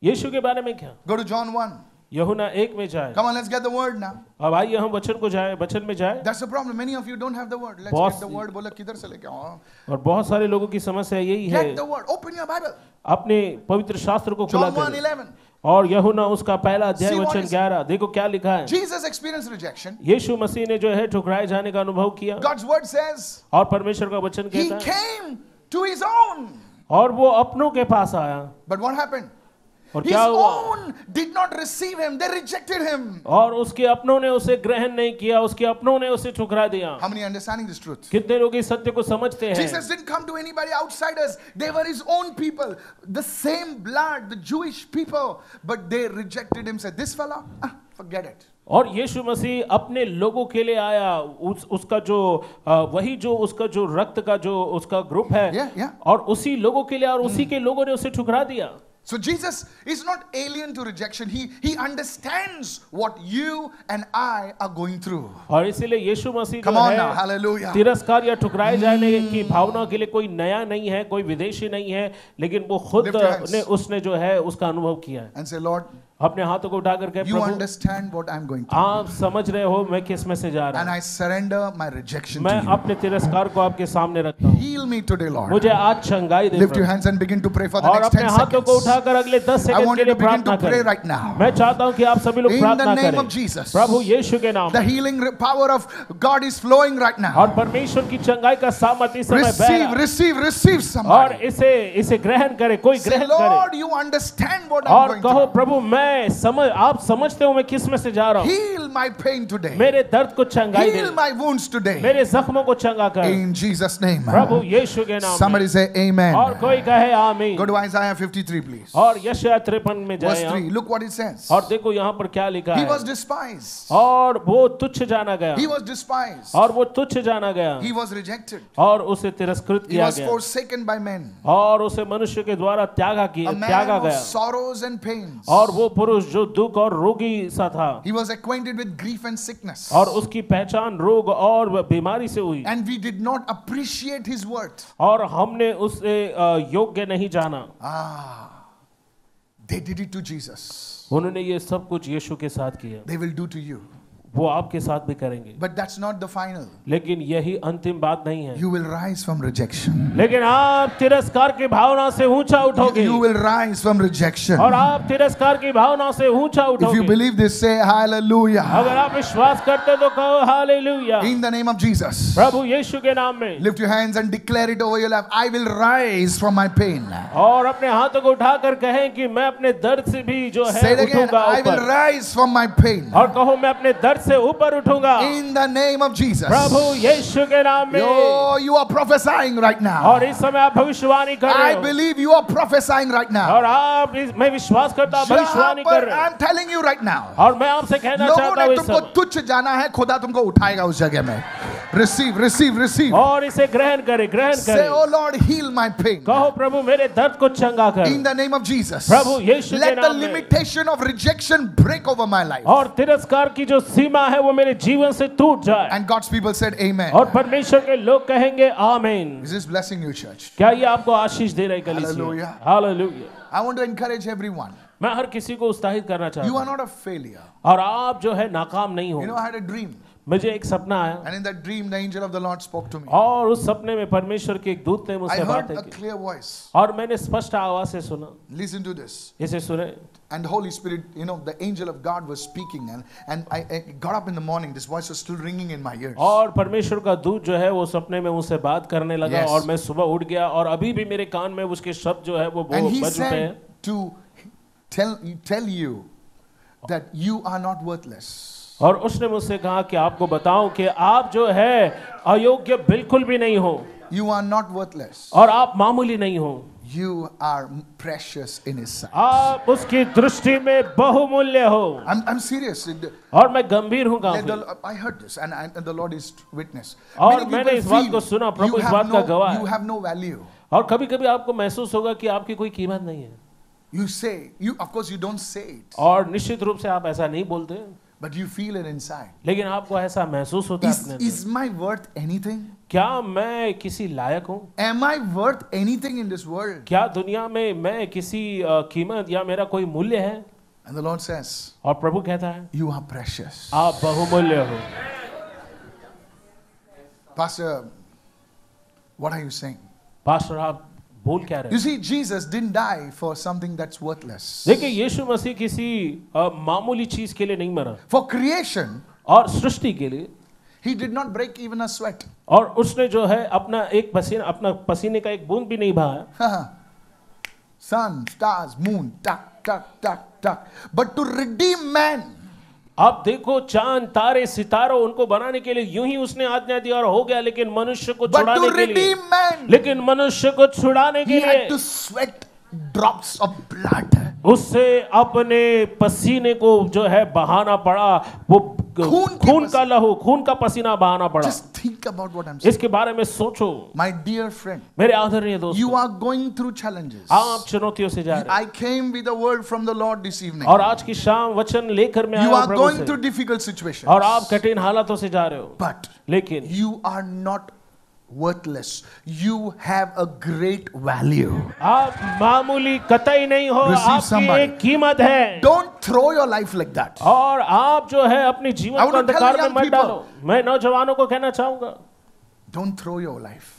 यीशु के बारे में क्या? Go to John 1. यूहन्ना 1 में जाएं। Come on, let's get the word now. अब आइए हम वचन को जाएं, वचन में जाएं। That's the problem. Many of you don't have the word. Let's get the word. बोला किधर से लेके आओ? और बहुत सारे लोगों की समस्या यही है। Get the word. Open your Bible. अपने पवित्र शास्त्र को खुला करें। John 1:11. और यूहन्ना उसका पहला अध्याय वचन 11 देखो क्या लिखा है। Jesus experienced rejection. यीशु मसीह ने जो है ठुकराए जाने का अनुभव किया। God's word says. और परमेश्वर का वचन कहता है। He came to his own. और वो अपनों के पास आया। But what happened? और क्या हुआ? His own did not receive him. They rejected him. और उसके अपनों ने उसे ग्रहण नहीं किया, उसके अपनों ने उसे ठुकरा दिया। How many understanding this truth? कितने लोग इस सत्य को समझते हैं? Jesus didn't come to anybody outsiders. They were his own people, the same blood, the Jewish people, but they rejected him. Said this fella, forget it. और यीशु मसीह अपने लोगों के लिए आया, उसका जो वही जो उसका जो रक्त का जो उसका ग्रुप है, और उसी लोगों के लिए, और उसी के लोगों ने उसे ठुकरा दिया। So Jesus is not alien to rejection. He understands what you and I are going through. और इसलिए यीशु मसीह जो है तिरस्कार या ठुकराए जाने की भावना के लिए कोई नया नहीं है, कोई विदेशी नहीं है, लेकिन वो खुद ने उसने जो है उसका अनुभव किया है। And say, Lord, अपने हाथों को उठाकर कहे, प्रभु, You understand what I'm going through. आप समझ रहे हो मैं किस में से जा रहा हूँ। And I surrender my rejection to You. मैं अपने तिरस्कार को आपके सामने रखता हूँ। Heal me today, Lord. मुझे आज चंगाई दे। Lift your hands and begin to pray for the next 10 seconds. और अपने हाथों को उठाकर अगले 10 सेकंड के लिए प्रार्थना करें। मैं चाहता हूँ कि आप सभी लोग प्रार्थना करें। प्रभु यीशु के नाम। The healing power of God is flowing right now. और परमेश्वर की चंगाई का सामर्थ्य इस समय बह रहा है। Receive somebody. और इसे ग्रहण करें, कोई ग्रहण करे। Say Lord, You understand what I'm going through. और कहो प्रभु मैं आप समझते हो मैं किस में से जा रहा हूँ। Heal my pain today. मेरे दर्द को चंगाई दे। Heal my wounds today. मेरे जख्मों को चंगा कर। In Jesus name. प्रभु यीशु के नाम में। Somebody say Amen. और कोई कहे आमीन। Go to Isaiah 53 please. और यशायाह 53 में जाएं। Verse 3. Look what it says. और देखो यहाँ पर क्या लिखा है। He was despised. और वो तुच्छ जाना गया। He was despised. और वो तुच्छ जाना गया। He was rejected. और उसे तिरस्कृत किया गया। He was forsaken by men. और उसे मनुष्य के द्वारा त्यागा किया, त्यागा गया। A man of sorrows and pains. और वो पुरुष जो दुख और रोगी सा था। He was acquainted with grief and sickness. और उसकी पहचान रोग और बीमारी से हुई। And we did not appreciate his worth. और हमने उसे योग्य नहीं जाना। They did it to Jesus. उन्होंने ये सब कुछ यीशु के साथ किया। They will do to you. वो आपके साथ भी करेंगे। But that's not the final. लेकिन यही अंतिम बात नहीं है। You will rise from rejection. लेकिन आप तिरस्कार की भावना से ऊंचा उठोगे। You will rise from rejection. और आप तिरस्कार की भावना से ऊंचा उठोगे। If you believe this, say hallelujah. अगर आप विश्वास करते तो कहो hallelujah. In the name of Jesus. प्रभु यीशु के नाम में। Lift your hands and declare it over your life. I will rise from my pain. और अपने हाथों को उठाकर कहें कि मैं अपने दर्द से भी जो है उठूंगा। I will rise from my pain. और कहो मैं अपने दर्द से ऊपर उठूंगा। In the name of Jesus. प्रभु यीशु के नाम में। Oh, you are prophesying right now. और इस समय आप भविष्यवाणी कर रहे हो। I believe you are prophesying right now. और आप मैं विश्वास करता हूँ भविष्यवाणी कर रहे हो। I'm telling you right now. और मैं आपसे कहना चाहता हूँ लोगों ने तुमको तुच्छ जाना है, खुदा तुमको उठाएगा उस जगह में। Receive, receive, receive. और इसे ग्रहण करें, ग्रहण करें। Say, Oh Lord, heal my pain. कहो प्रभु मेरे दर्द को चंगा कर। In the name of Jesus. प्रभु यीशु के नाम में। Let the limitation of rejection break over my life. और तिरस्कार की जो सीमा है वो मेरे जीवन से टूट जाए। And God's people said, Amen. और परमेश्वर के लोग कहेंगे आमीन। Is this blessing you, church? क्या ये आपको आशीष दे रहा है कलीसिया? Hallelujah. Hallelujah. I want to encourage everyone. मैं हर किसी को उत्साहित करना चाहता हूँ। You are not a failure. और आप जो है नाकाम नहीं हो। You know I had a dream. मुझे एक सपना आया. And in that dream the angel of the Lord spoke to me. और उस सपने में परमेश्वर के एक दूत ने मुझसे बात की. I heard a clear voice. और मैंने स्पष्ट आवाज से सुना. Listen to this. इसे सुने. And the Holy Spirit, you know, the angel of God was speaking, and I got up in the morning. This voice was still ringing in my ears. और परमेश्वर का दूत जो है वो सपने में मुझसे बात करने लगा और मैं सुबह उठ गया और अभी भी मेरे कान में उसके शब्द जो है वो बज रहे हैं. And he said to tell you that you are not worthless. और उसने मुझसे कहा कि आपको बताऊं कि आप जो है अयोग्य बिल्कुल भी नहीं हो. You are not worthless. और आप मामूली नहीं हो. You are precious in His sight. आप उसकी दृष्टि में बहुमूल्य हो. I'm serious. और मैं गंभीर हूँ काफी. I heard this and the Lord is witness. और मैंने इस बात को सुना, प्रभु इस बात का गवाह है. You have no value. और कभी-कभी आपको महसूस होगा कि आपकी कोई कीमत नहीं है. You say you of course you don't say it. और निश्चित रूप से आप ऐसा नहीं बोलते. But you feel it inside. लेकिन आपको ऐसा महसूस होता है अपने अंदर. Is my worth anything? क्या मैं किसी लायक हूँ? Am I worth anything in this world? क्या दुनिया में मैं किसी कीमत या मेरा कोई मूल्य है? And the Lord says. और प्रभु कहता है. You are precious. आप बहुमूल्य हो. Pastor, what are you saying? Pastor, आप बोल क्या रहे? You see, Jesus didn't die for something that's worthless. देखिए यीशु मसीह किसी मामूली चीज के लिए नहीं मरा. For creation. और सृष्टि के लिए. He did not break even a sweat. और उसने जो है अपना पसीने का एक बूंद भी नहीं बहाया. Sun, stars, moon, tuck, tuck, tuck, tuck. But to redeem man. आप देखो चांद तारे सितारों उनको बनाने के लिए यूं ही उसने आज्ञा दी और हो गया, लेकिन मनुष्य को छुड़ाने के लिए उससे अपने पसीने को जो है बहाना पड़ा. वो खून का लहू, खून का पसीना बहाना पड़ा. Just think about what I'm saying. इसके बारे में सोचो. My dear friend, मेरे आदरणीय दोस्त, you are going through challenges. आप चुनौतियों से जा रहे हैं. I came with the word from the Lord this evening. और आज की शाम वचन लेकर मैं आया प्रभु से. You are going through difficult situations. और आप कठिन हालातों से जा रहे हो. But लेकिन you are not worthless. You have a great value. आप मामूली कतई नहीं हो. आपकी एक कीमत है. Don't throw your life like that. और आप जो है अपनी जीवन को अंधकार में मत डालो. मैं नौजवानों को कहना चाहूँगा. Don't throw your life.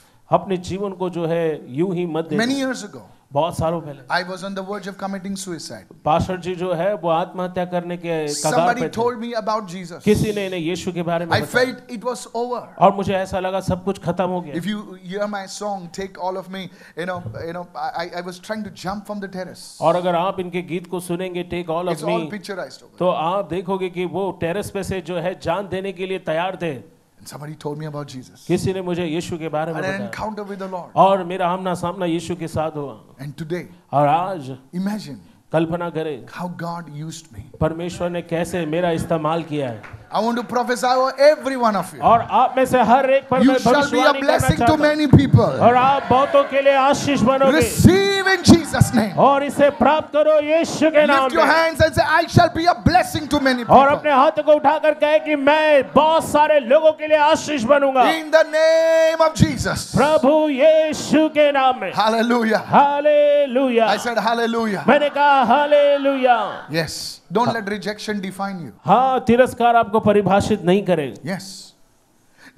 अपने जीवन को जो है यूं ही मत दे. Many years ago. बहुत सालों पहले. I was on the verge of committing suicide. Pastor ji जो है वो आत्महत्या करने के कगार पे थे. Somebody told me about Jesus. किसी ने यीशु के बारे में बताया. I felt it was over. और मुझे ऐसा लगा सब कुछ खत्म हो गया. If you hear my song, take all of me, you know, I was trying to jump from the terrace. और अगर आप इनके गीत को सुनेंगे, take all of me, it's all picturized over. तो आप देखोगे कि वो टेरेस पे से जो है जान देने के लिए तैयार थे. Somebody told me about Jesus. किसी ने मुझे यीशु के बारे में बताया. An encounter with the Lord. और मेरा आमना सामना यीशु के साथ हुआ. And today. और आज. Imagine. कल्पना करें. How God used me. परमेश्वर ने कैसे मेरा इस्तेमाल किया है. I want to prophesy over every one of you. और आप में से हर एक पर मैं भविष्यवाणी करना चाहता हूँ. You shall be a blessing to many people. और आप बहुतों के लिए आशीष बनोगे. Receive in Jesus' name. और इसे प्राप्त करो यीशु के नाम में. Lift your hands and say, I shall be a blessing to many people. और अपने हाथों को उठाकर कहें कि मैं बहुत सारे लोगों के लिए आशीष बनूंगा. In the name of Jesus. प्रभु यीशु के नाम में. Hallelujah. Hallelujah. I said hallelujah. मैंने कहा Hallelujah. Yes. Don't let rejection define you. हाँ, तिरस्कार आपको परिभाषित नहीं करे. Yes.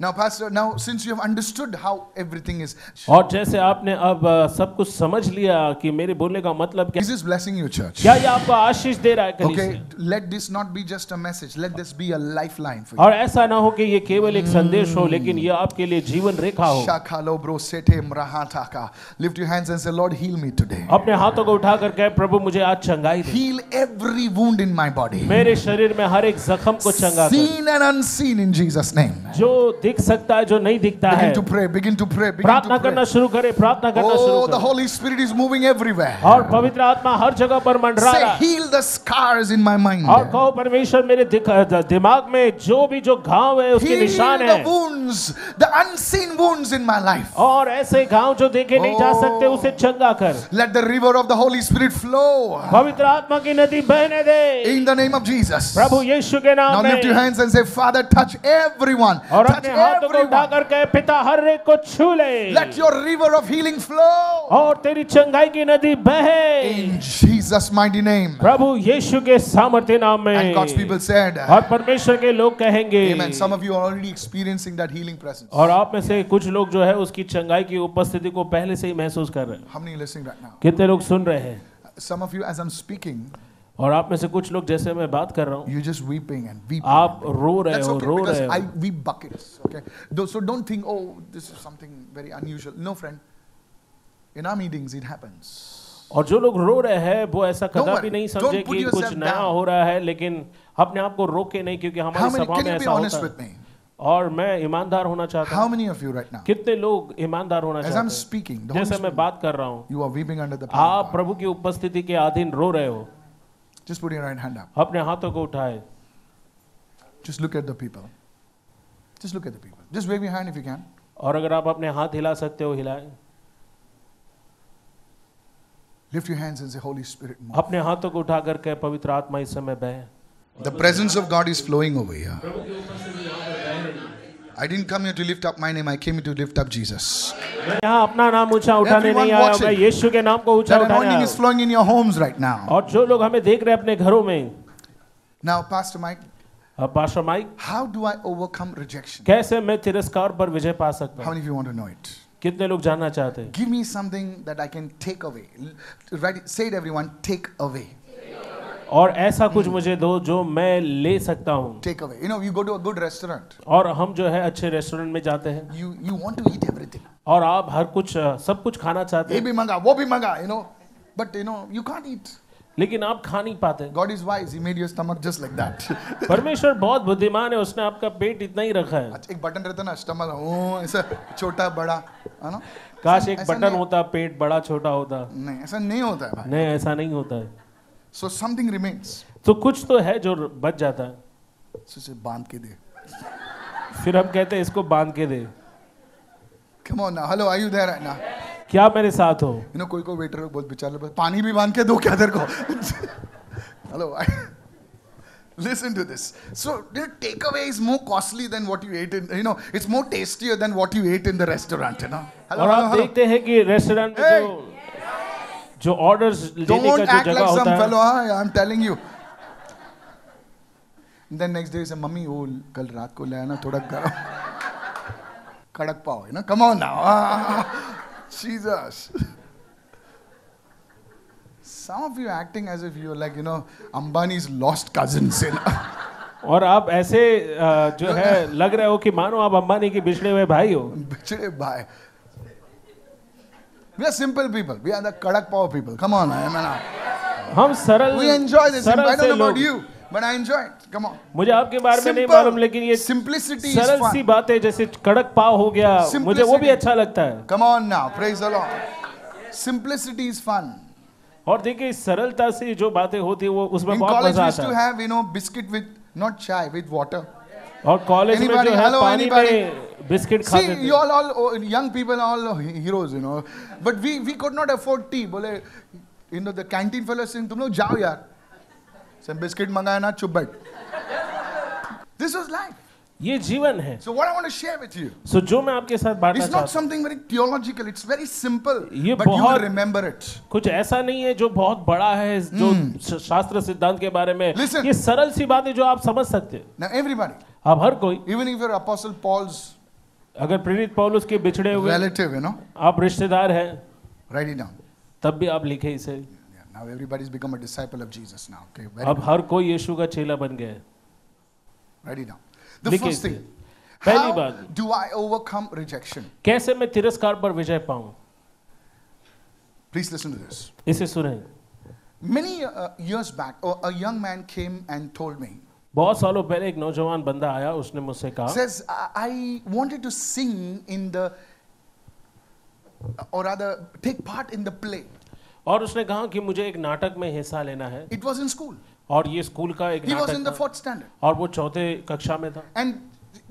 Now, Pastor, now since you have understood how everything is. और जैसे आपने अब सब कुछ समझ लिया कि मेरे बोलने का मतलब क्या? This is blessing you, church. क्या ये आपको आशीष दे रहा है कलीसिया? Okay. Let this not be just a message. Let this be a lifeline for you. और ऐसा ना हो कि ये केवल एक संदेश हो, लेकिन ये आपके लिए जीवन रेखा हो. शाखालो ब्रो सेठे मराहाता का. Lift your hands and say, Lord, heal me today. अपने हाथों को उठाकर कहे, प्रभु मुझे आज चंगाई दे. Heal every wound in my body. मेरे शरीर में हर एक जख्म को चंगा कर. Seen and unseen in Jesus' name. जो दिख सकता है, जो नहीं दिखता है. प्रार्थना करना शुरू करें, प्रार्थना करना शुरू करें. Oh, the Holy Spirit is moving everywhere. और पवित्र आत्मा हर जगह पर मंडरा रहा है. Say, heal the scars in my mind. और कहो परमेश्वर मेरे दिमाग में जो भी जो घाव है उसके निशान है. Heal the wounds, the unseen wounds in my life. और ऐसे घाव जो देखे नहीं जा सकते उसे चंगा कर. Let the river of the Holy Spirit flow. पवित्र आत्मा की नदी बहने दे. In the name of Jesus. प्रभु यीशु के नाम में. Now lift your hands and say, Father, touch everyone. हाथों को उठाकर कहे, पिता हर एक को छू ले। Let your river of healing flow. और तेरी चंगाई की नदी बहे। In Jesus' mighty name. प्रभु यीशु के सामर्थ्य नाम में। And God's people said. और परमेश्वर के लोग कहेंगे। Amen. Some of you are already experiencing that healing presence. और आप में से कुछ लोग जो है उसकी चंगाई की उपस्थिति को पहले से ही महसूस कर रहे हैं। How many listening right now? कितने लोग सुन रहे हैं? Some of you, as I'm speaking. और आप में से कुछ लोग जैसे मैं बात कर रहा हूँ, you just weeping and weeping. आप रो रहे हो। I weep buckets, okay? So don't think, oh, this is something very unusual. No, friend. In our meetings, it happens. और जो लोग रो रहे हैं, वो ऐसा कदापि नहीं समझे कि कुछ नया हो रहा है, लेकिन अपने आप को रोके नहीं, क्योंकि हमारी सभा में ऐसा होता है। और मैं ईमानदार होना चाहता हूँ। कितने लोग ईमानदार होना चाहते हैं? जैसे मैं बात कर रहा हूँ, आप प्रभु की उपस्थिति के अधीन रो रहे हो। Just put your right hand up. अपने हाथों को उठाए। Just look at the people. Just look at the people. Just wave your hand if you can. और अगर आप अपने हाथ हिला सकते हो, हिलाएं। Lift your hands and say, Holy Spirit, move. अपने हाथों को उठाकर कहे, पवित्र आत्मा इस समय बहे। The presence of God is flowing over here. I didn't come here to lift up my name. I came here to lift up Jesus. यहाँ अपना नाम ऊंचा उठाने नहीं आया हूँ, मैं यीशु के नाम को ऊंचा उठाने आया हूँ। That anointing is flowing in your homes right now. और जो लोग हमें देख रहे हैं अपने घरों में। Now, Pastor Mike. Pastor Mike. How do I overcome rejection? कैसे मैं तिरस्कार पर विजय पा सकता हूँ? How many of you want to know it? कितने लोग जानना चाहते हैं? Give me something that I can take away. Write it. Say it, everyone. Take away. और ऐसा कुछ मुझे दो जो मैं ले सकता हूँ। Take away. You know, you go to a good restaurant. और हम जो है अच्छे रेस्टोरेंट में जाते हैं। You want to eat everything. और आप हर कुछ सब कुछ खाना चाहते हैं। ये भी मंगा, वो भी मंगा, you know, but you know you can't eat. लेकिन आप खा नहीं पाते। God is wise. He made your stomach just like that. परमेश्वर बहुत बुद्धिमान है, उसने आपका पेट इतना ही रखा है। अच्छा, एक बटन रहता ना स्टमक, ओह ऐसा छोटा बड़ा, है ना? काश एक बटन होता, पेट बड़ा छोटा होता। नहीं, ऐसा नहीं होता है। नहीं, ऐसा नहीं होता है। So something remains. तो कुछ तो है जो बच जाता है। इसे बांध के दे। फिर हम कहते हैं इसको बांध के दे। Come on now, hello, are you there right now? क्या मेरे साथ हो? You know, कोई कोई वेटर लोग बहुत बेचारे लोग पानी भी बांध के दो क्या तेरे को? Hello, listen to this. So the takeaway is more costly than what you ate in, you know, it's more tastier than what you ate in the restaurant, you know. और आप देखते हैं कि रेस्टोरेंट में जो ऑर्डर्स लेने का जो जगह होता है। Don't act like some fellow. I'm telling you. Then next day say, mummy वो कल रात को लाया ना थोड़ा गरम कड़क पाव है ना? Come on now. Jesus. Some of you acting as if you're like, you know, Ambani's lost cousins. और आप ऐसे जो है लग रहे हो कि मानो आप अंबानी के बिछड़े हुए भाई हो। बिछड़े भाई। We are simple people. We are the kadak pav people. Come on, I mean, हम सरल, we enjoy this. I don't know about you, but I enjoy it. Come on. मुझे आपके बारे में नहीं मालूम, लेकिन ये सरल सी बातें जैसे कड़क पाव हो गया, मुझे वो भी अच्छा लगता है। Come on now, praise the Lord. Simplicity is fun. और देखिए सरलता से जो बातें होती हैं वो उसमें बहुत मजा आता है। In college we used to have, you know, biscuit with not chai, with water. और कॉलेज में जो है पानी में बिस्किट खाते थे। See, you all young people all heroes, you know, but we could not afford tea. बोले, you know, the canteen fellow saying, तुम लोग जाओ यार, सब बिस्किट मंगाया ना चुप बैठ। This was life. ये जीवन है। So what I want to share with you. So जो मैं आपके साथ बांटना चाहता हूँ। It's not something very theological. It's very simple. But you will remember it. कुछ ऐसा नहीं है जो बहुत बड़ा है, जो शास्त्र सिद्धांत के बारे में। Listen. ये सरल सी बातें जो आप समझ सकते हैं। Now everybody. अब हर कोई। Even if you're Apostle Paul's अगर प्रेरित पौलुस के बिछड़े हुए relative, you know, आप रिश्तेदार हैं, write it down, तब भी आप लिखें इसे। Now everybody's become a disciple of Jesus now, okay? अब हर कोई यीशु का चेला बन गया है। Write it down. The first thing, पहली बात, how do I overcome rejection? कैसे मैं तिरस्कार पर विजय पाऊं? Please listen to this. इसे सुनें। Many years back, a young man came and told me. बहुत सालों पहले एक नौजवान बंदा आया, उसने मुझसे कहा, says I wanted to sing in the or rather take part in the play. और उसने कहा कि मुझे एक नाटक में हिस्सा लेना है। It was in school. और ये स्कूल का एक नाटक था। He was in the 4th standard. और वो 4th कक्षा में था। And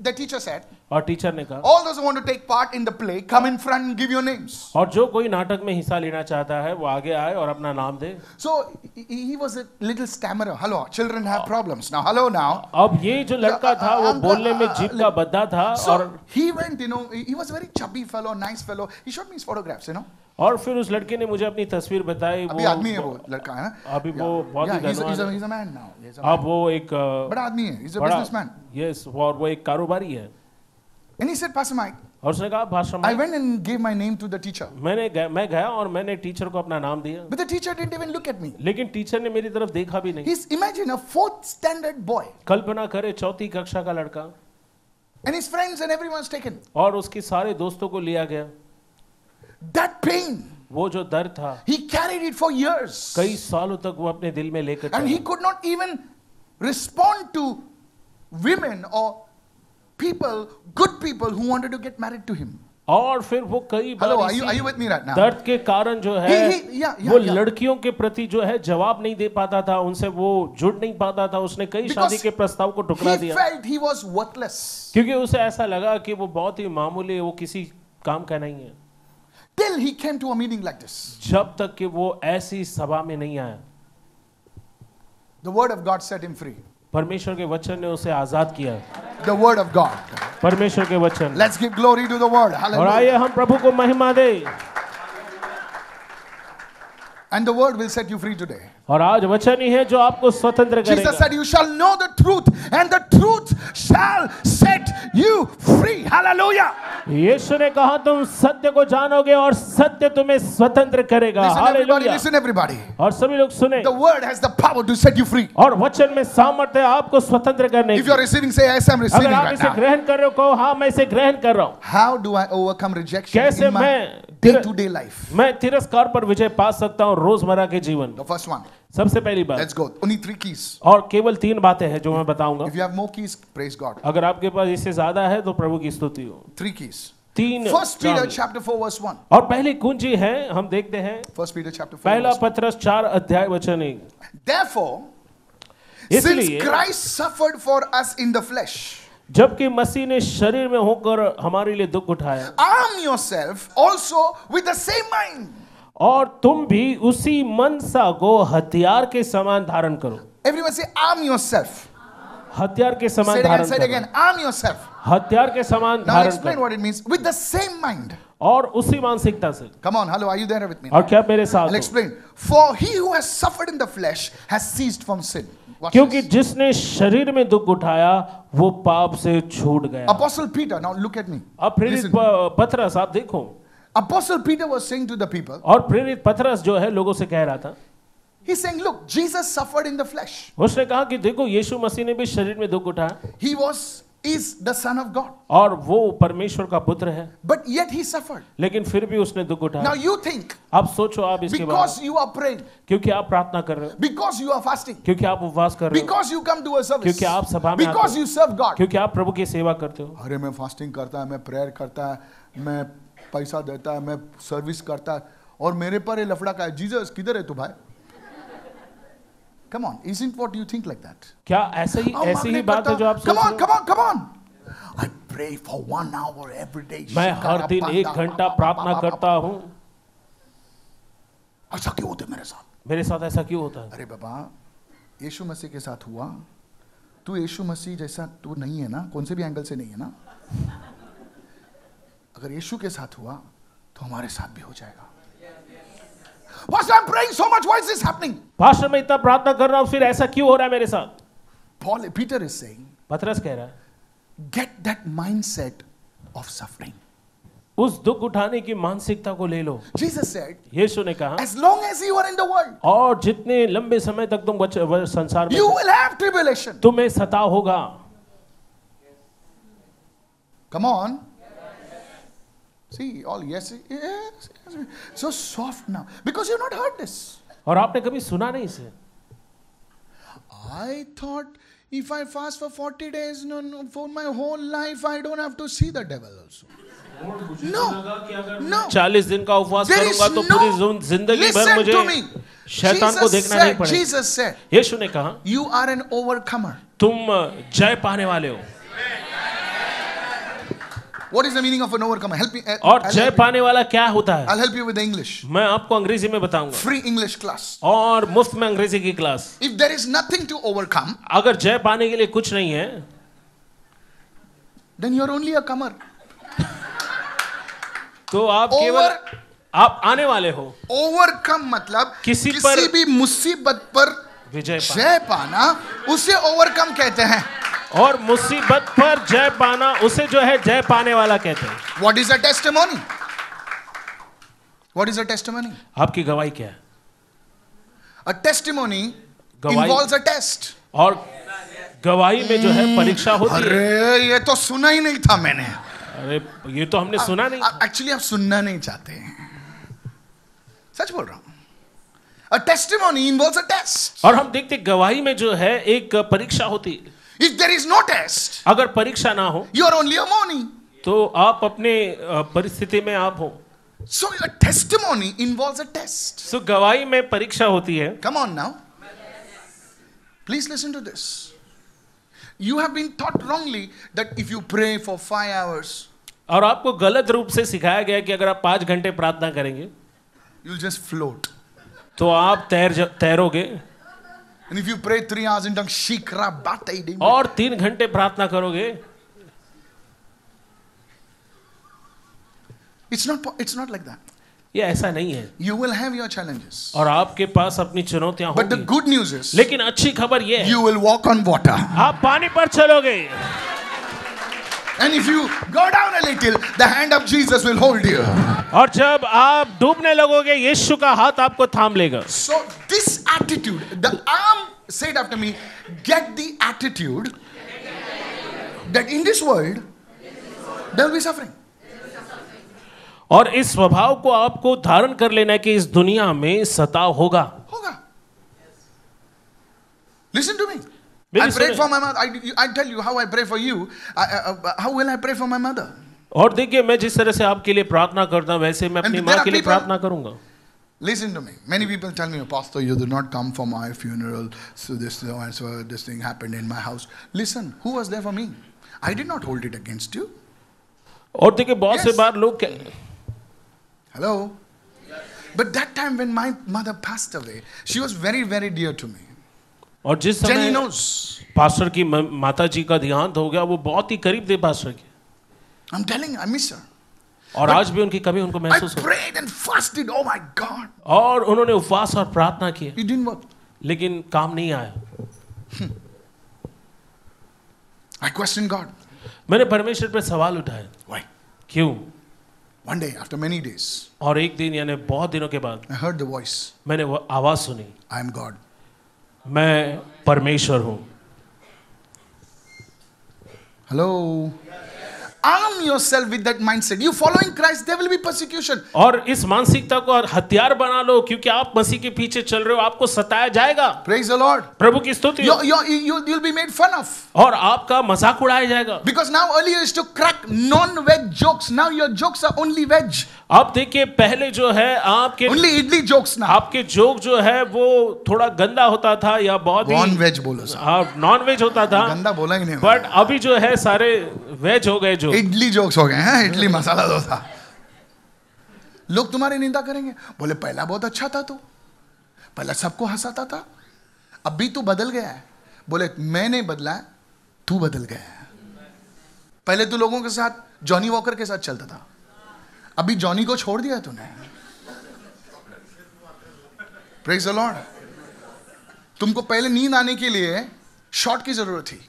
the teacher said और टीचर ने कहा, all those who want to take part in the play, come in front and give your names. और जो कोई नाटक में हिस्सा लेना चाहता है वो आगे आए और अपना नाम दे. So he was a little stammerer. Hello, children have problems. Now, hello now. अब ये जो लड़का था वो बोलने में जीभ का बद्दा था. So he went, you know, he was very chubby fellow, nice fellow. He showed me his photographs, you know. और फिर उस लड़के ने मुझे अपनी तस्वीर बताई. अभी आदमी है वो लड़का है ना, अभी वो बहुत ही धनवान है, अब वो एक बड़ा आदमी है, he's a businessman. Yes, और वो एक कारोबारी है. And he said, Pastor Mike, और उसने कहा Pastor Mike, I went and gave my name to the teacher. मैं गया और मैंने टीचर को अपना नाम दिया. But the teacher didn't even look at me. लेकिन टीचर ने मेरी तरफ देखा भी नहीं. He's imagine a fourth standard boy. कल्पना करे चौथी कक्षा का लड़का. And his friends and everyone's taken. और उसके सारे दोस्तों को लिया गया. That pain, वो जो दर्द था, he carried it for years. कई सालों तक वो अपने दिल में लेकर चला. And he could not even respond to women or people, good people who wanted to get married to him. और फिर वो कई बार दर्द के कारण जो है वो लड़कियों के प्रति जो है जवाब नहीं दे पाता था, उनसे वो जुड़ नहीं पाता था. उसने कई शादी के प्रस्ताव को ठुकरा दिया क्योंकि उसे ऐसा लगा कि वो बहुत ही मामूली, वो किसी काम का नहीं है. Till he came to a meeting like this. जब तक कि वो ऐसी सभा में नहीं आया. The word of God set him free. परमेश्वर के वचन ने उसे आजाद किया. The word of God. परमेश्वर के वचन. Let's give glory to the word. Hallelujah. और आइए हम प्रभु को महिमा दें. And the word will set you free today. और आज वचन ही है जो आपको स्वतंत्र करेगा. Jesus said, "You shall know the truth, and the truth shall set you free." Hallelujah. यीशु ने कहा तुम सत्य को जानोगे और सत्य तुम्हें स्वतंत्र करेगा. Hallelujah. Listen everybody. और सभी लोग सुने. The word has the power to set you free. और वचन में सामर्थ्य है आपको स्वतंत्र करने की. If you are receiving, say, "Yes, I am receiving." अगर आप इसे ग्रहण कर रहे हो कहो हाँ मैं इसे ग्रहण कर रहा हूँ. How do I overcome rejection? कैसे मैं तिरस्कार पर विजय पा सकता हूँ रोजमर्रा के जीवन. The first one. सबसे पहली बात. Let's go. Only 3 keys. और केवल 3 बातें हैं जो मैं बताऊंगा. If you have more keys, praise God. अगर आपके पास इससे ज़्यादा है तो प्रभु की स्तुति हो. 3 keys. 3. 1 Peter chapter 4 verse 1. और पहली कुंजी है हम देखते हैं. 1 Peter chapter 4. पहला पत्रस 4 अध्याय वचन 1. Therefore, since Christ suffered for us in the flesh. जबकि मसीह ने शरीर में होकर हमारे लिए दुख उठाया. Arm yourself also with the same mind. और तुम भी उसी मनसा को हथियार के समान धारण करो. Everyone say, arm yourself. हथियार के समान धारण करो. Say again, arm yourself. हथियार के समान धारण करो. Now explain what it means. With the same mind. और उसी मानसिकता से. Come on, hello, are you there with me? और क्या मेरे साथ हो? I'll explain. For he who has suffered in the flesh has ceased from sin. क्योंकि जिसने शरीर में दुख उठाया वो पाप से छूट गया. Apostle Peter, now look at me. अब प्रेरित पतरस आप देखो. Apostle Peter was saying to the people. और प्रेरित पतरस जो है लोगों से कह रहा था. He's saying, look, Jesus suffered in the flesh. उसने कहा कि देखो यीशु मसीह ने भी शरीर में दुख उठाया. He is the son of God. और वो परमेश्वर का पुत्र है. But yet he suffered. लेकिन फिर भी उसने दुख उठाया. Now you think. आप सोचो आप इसके बारे में. Because you are praying. क्योंकि आप प्रार्थना कर रहे हो. Because you are fasting. क्योंकि आप उपवास कर रहे हो. Because you come to a service. क्योंकि आप सभा में आते हो. Because you serve God. क्योंकि आप प्रभु की सेवा करते हो. अरे मैं फास्टिंग करता है, मैं प्रेयर करता है, मैं पैसा देता है, मैं सर्विस करता है और मेरे पर ये लफड़ा का है. जीसस किधर है तू भाई? Come on, isn't what you think like that? क्या ऐसी ही बात है जो आप सोचते हो? Come on. I pray for 1 hour every day. मैं हर दिन 1 घंटा प्रार्थना करता हूँ. ऐसा क्यों होता है मेरे साथ? मेरे साथ ऐसा क्यों होता है? अरे बाबा, यीशु मसीह के साथ हुआ. तू यीशु मसीह जैसा तू नहीं है ना, कौन से भी एंगल से नहीं है ना. अगर यीशु के साथ हुआ तो हमारे साथ भी हो जाएगा. Pastor, I'm praying so much. Why is this happening? Pastor, मैं इतना प्रार्थना कर रहा हूँ, फिर ऐसा क्यों हो रहा है मेरे साथ? Paul, Peter is saying. पतरस कह रहा है. Get that mindset of suffering. उस दुख उठाने की मानसिकता को ले लो. Jesus said. यीशु ने कहा. As long as you are in the world. और जितने लंबे समय तक तुम संसार में. You will have tribulation. तुम्हें सताव होगा. Come on. See, all yes. So soft now, because you've not heard this. और आपने कभी सुना नहीं इसे. I thought if I fast for 40 days, no, for my whole life, I don't have to see the devil also. No. 40 दिन का उपवास करूँगा तो पूरी जिंदगी भर मुझे शैतान को देखना नहीं पड़ेगा. Jesus said. यीशु ने कहा. You are an overcomer. तुम जय पाने वाले हो. What is the meaning of an overcomer? Help me. और जय पाने वाला क्या होता है? I'll help you with the English. मैं आपको अंग्रेजी में बताऊंगा. Free English class. और मुफ्त में अंग्रेजी की class. If there is nothing to overcome, अगर जय पाने के लिए कुछ नहीं है, then you're only a comer. तो आप केवल आप आने वाले हो. Overcome मतलब किसी भी मुसीबत पर जय पाना, उसे ओवरकम कहते हैं. और मुसीबत पर जय पाना उसे जो है जय पाने वाला कहते हैं. What is the testimony? What is the testimony? आपकी गवाही क्या है? A testimony involves a test. और गवाही में जो है परीक्षा होती है. अरे ये तो सुना ही नहीं था मैंने. अरे ये तो हमने सुना नहीं. एक्चुअली आप सुनना नहीं चाहते हैं. सच बोल रहा हूँ. A testimony involves a test. और हम देखते गवाही में जो है एक परीक्षा होती है. If there is no test, अगर परीक्षा ना हो, you are only a mourning. तो आप अपने परिस्थिति में आप हो. So a testimony involves a test. So गवाही में परीक्षा होती है. Come on now, please listen to this. You have been taught wrongly that if you pray for 5 hours, और आपको गलत रूप से सिखाया गया कि अगर आप 5 घंटे प्रार्थना करेंगे, you'll just float. तो आप तैरोगे. And if you pray 3 hours in tongues, शीघ्र बात आई नहीं. और 3 घंटे प्रार्थना करोगे. It's not like that. ये ऐसा नहीं है. You will have your challenges. और आपके पास अपनी चुनौतियाँ होंगी. But the good news is, लेकिन अच्छी खबर ये है, you will walk on water. आप पानी पर चलोगे. And if you go down a little, the hand of Jesus will hold you. और जब आप डूबने लगोगे, यीशु का हाथ आपको थाम लेगा. So this attitude, the arm said after me, get the attitude that in this world there will be suffering. और इस स्वभाव को आपको धारण कर लेना है कि इस दुनिया में सताव होगा. होगा. Listen to me. I prayed for my mother. I tell you how I pray for you. How will I pray for my mother? और देखिए मैं जिस तरह से आपके लिए प्रार्थना करता हूँ वैसे मैं अपनी माँ के लिए प्रार्थना करूँगा. Listen to me. Many people tell me, Pastor, you did not come for my funeral, so this thing happened in my house. Listen, who was there for me? I did not hold it against you. और देखिए बहुत से बार लोग Hello. But that time when my mother passed away, she was very, very dear to me. और जिस समय pastor की माताजी का देहांत हो गया वो बहुत ही करीब थे पास्टर के. I'm telling, I miss her. और आज भी उनकी कमी उनको महसूस हो. I prayed and fasted, oh my God. और उन्होंने उपवास और प्रार्थना की. It didn't work. लेकिन काम नहीं आया. I questioned God. मैंने परमेश्वर पर सवाल उठाया. Why? क्यों? One day after many days. और एक दिन यानी बहुत दिनों के बाद. I heard the voice. मैंने वो आवाज सुनी. I am God. मैं परमेश्वर हूं. Hello. Arm yourself with that mindset. You following Christ there will be persecution. और इस मानसिकता को हथियार बना लो क्योंकि आप मसीह के पीछे चल रहे हो आपको सताया जाएगा. Praise the Lord. प्रभु की स्तुति. You will be made fun of. और आपका मजाक उड़ाया जाएगा. Because now earlier is to crack non veg jokes. Now your jokes are only veg. आप देखिए पहले जो है आपके ओनली इडली जोक्स ना. आपके जोक जो है वो थोड़ा गंदा होता था या बहुत नॉन वेज बोलो. आप नॉन वेज होता था. गंदा बोला ही नहीं. बट अभी जो है सारे वेज हो गए. जो इडली जोक्स हो गए हैं. इडली मसाला डोसा. लोग तुम्हारी निंदा करेंगे. बोले पहला बहुत अच्छा था. तो पहला सबको हंसाता था. अभी तू बदल गया है. बोले मैं नहीं बदला तू बदल गया है. पहले तू लोगों के साथ जॉनी वॉकर के साथ चलता था. अभी जॉनी को छोड़ दिया तूने. Praise the lord. तुमको पहले नींद आने के लिए शॉट की जरूरत थी.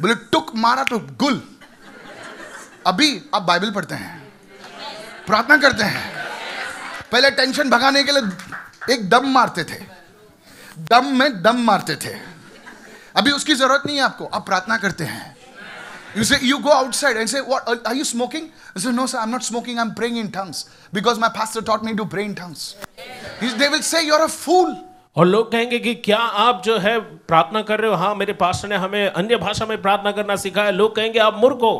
बोले टुक मारा तो गुल. अभी आप बाइबल पढ़ते हैं प्रार्थना करते हैं. पहले टेंशन भगाने के लिए एक दम मारते थे. दम में दम मारते थे. अभी उसकी जरूरत नहीं है आपको. आप प्रार्थना करते हैं. You say you go outside and say, "What are you smoking?" I say, "No, sir, I'm not smoking. I'm praying in tongues because my pastor taught me to pray in tongues." They will say, "You're a fool." और लोग कहेंगे कि क्या आप जो है प्रार्थना कर रहे हो? हाँ, मेरे पास्टर ने हमें अन्य भाषा में प्रार्थना करना सिखाया. लोग कहेंगे आप मूर्ख हो.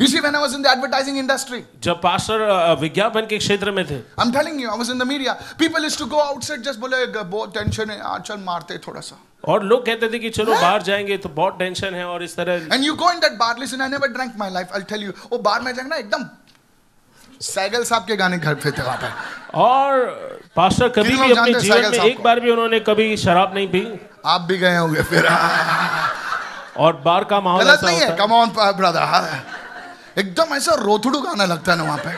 You see, when I was in the advertising industry, जब पास्टर विज्ञापन के क्षेत्र में थे, I'm telling you, I was in the media. People used to go outside, just बोले बहुत टेंशन है, आज चल मारते थोड़ा सा. और लोग कहते थे कि चलो बाहर जाएंगे तो बहुत टेंशन है और इस तरह. And you go in that bar, listen, I never drank my life. I'll tell you, वो बार में जाना एकदम सैगल साहब के गाने घर पे थे वहाँ पे. और पास्टर कभी भी अपने जीवन में एक बार भी उन्होंने कभी शराब नहीं पी. आप भी गए होंगे फिर. और बार का माहौल ऐसा होता है. Come on, brother. एकदम ऐसा रोथड़ू गाना लगता है ना वहाँ पे.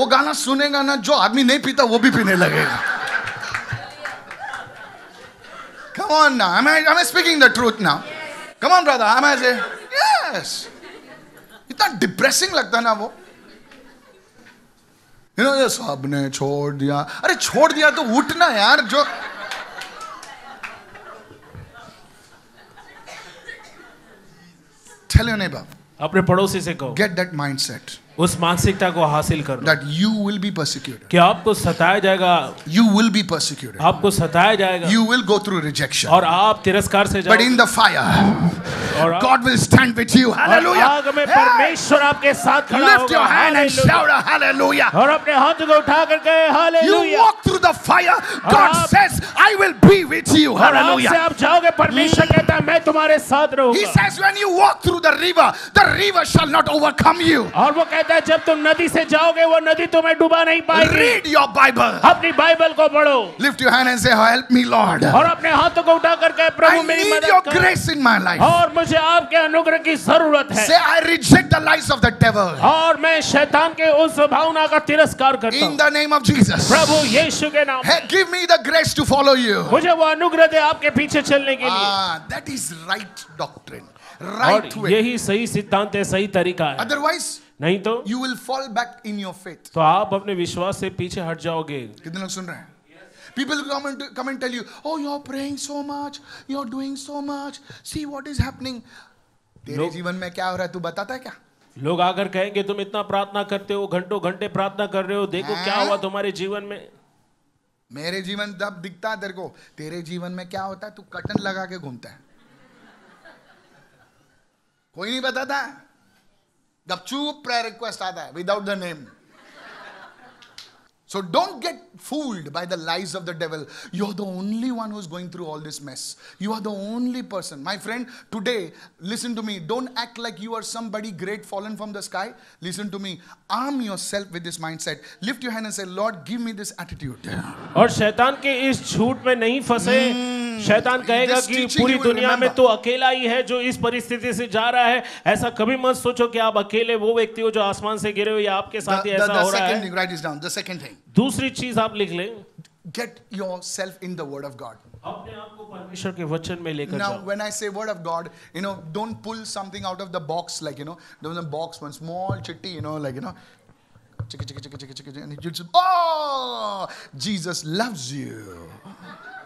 वो गाना सुनेगा ना, जो आदमी नहीं पीता वो भी पीने लगेगा. Come on now, am I speaking the truth now? Come on brother, am I saying yes? इतना depressing लगता है ना वो. You know, सबने छोड़ दिया. अरे छोड़ दिया तो उठना यार. जो tell your neighbor, अपने पड़ोसी से कहो, get that mindset, उस मानसिकता को हासिल करो, that you will be persecuted, कि आपको सताया जाएगा, you will be persecuted, आपको सताया जाएगा, you will go through rejection, और आप तिरस्कार से जाओगे, but in the fire, God will stand with you, hallelujah, और आग में परमेश्वर आपके साथ खड़ा होगा, lift your hand and shout hallelujah, और अपने हाथ को उठाकर कहे hallelujah, you walk through the fire, God says I will be with you, hallelujah, और आप जाओगे, परमेश्वर कहता है मैं तुम्हारे साथ रहूँगा, He says when you walk through the river shall not overcome you, और वो कहता है जब तुम नदी से जाओगे वो नदी तुम्हें डुबा नहीं पाएगी. Read your Bible, अपनी बाइबल को पढ़ो. Lift your hand and say help me Lord, और अपने हाथों को उठाकर कहे प्रभु मेरी मदद कर. I need your grace in my life, और मुझे आपके अनुग्रह की जरूरत है. Say I reject the lies of the devil, और मैं शैतान के उस भावना का तिरस्कार करता हूँ. In the name of Jesus, प्रभु यीशु के नाम. Give me the grace to follow you, मुझे वो अनुग्रह दे आपके पीछे चलने के लिए. That is right doctrine, right way. यही सही सिद्धांत है, सही तरीका है. Otherwise, नहीं तो you will fall back in your faith. तो आप अपने विश्वास से पीछे हट जाओगे. कितने लोग सुन रहे हैं? People come and tell you, oh you are praying so much, you are doing so much, see what is happening. तेरे जीवन में क्या हो रहा है तू बताता है क्या? लोग आकर कहेंगे तुम इतना प्रार्थना करते हो, घंटों घंटे प्रार्थना कर रहे हो, देखो क्या हुआ तुम्हारे जीवन में. मेरे जीवन तब दिखता है तेरे को. तेरे जीवन में क्या होता है? तू कटन लगा के घूमता है, कोई नहीं बताता. गपचूप प्रेयर रिक्वेस्ट आता है without the name. So don't get fooled by the lies of the devil. You are the only one who is going through all this mess. You are the only person. My friend, today, listen to me. Don't act like you are somebody great fallen from the sky. Listen to me. Arm yourself with this mindset. Lift your hand and say, Lord, give me this attitude. और शैतान के इस झूठ में नहीं फंसे. शैतान कहेगा कि पूरी दुनिया में तो अकेला ही है जो इस परिस्थिति से जा रहा है. ऐसा कभी मत सोचो कि आप अकेले वो व्यक्ति हो जो आसमान से गिरे हो या आपके साथ ही ऐसा हो रहा है. Write this down. The second thing. दूसरी चीज आप लिख लें. Get yourself in the Word of God. अपने आप को परमेश्वर के वचन में लेकर जाओ. Now, when I say Word of God, you know, don't pull something out of the box, like you know, there was a box, one small chitti, you know, like you know, chicky, and you just, oh, Jesus loves you.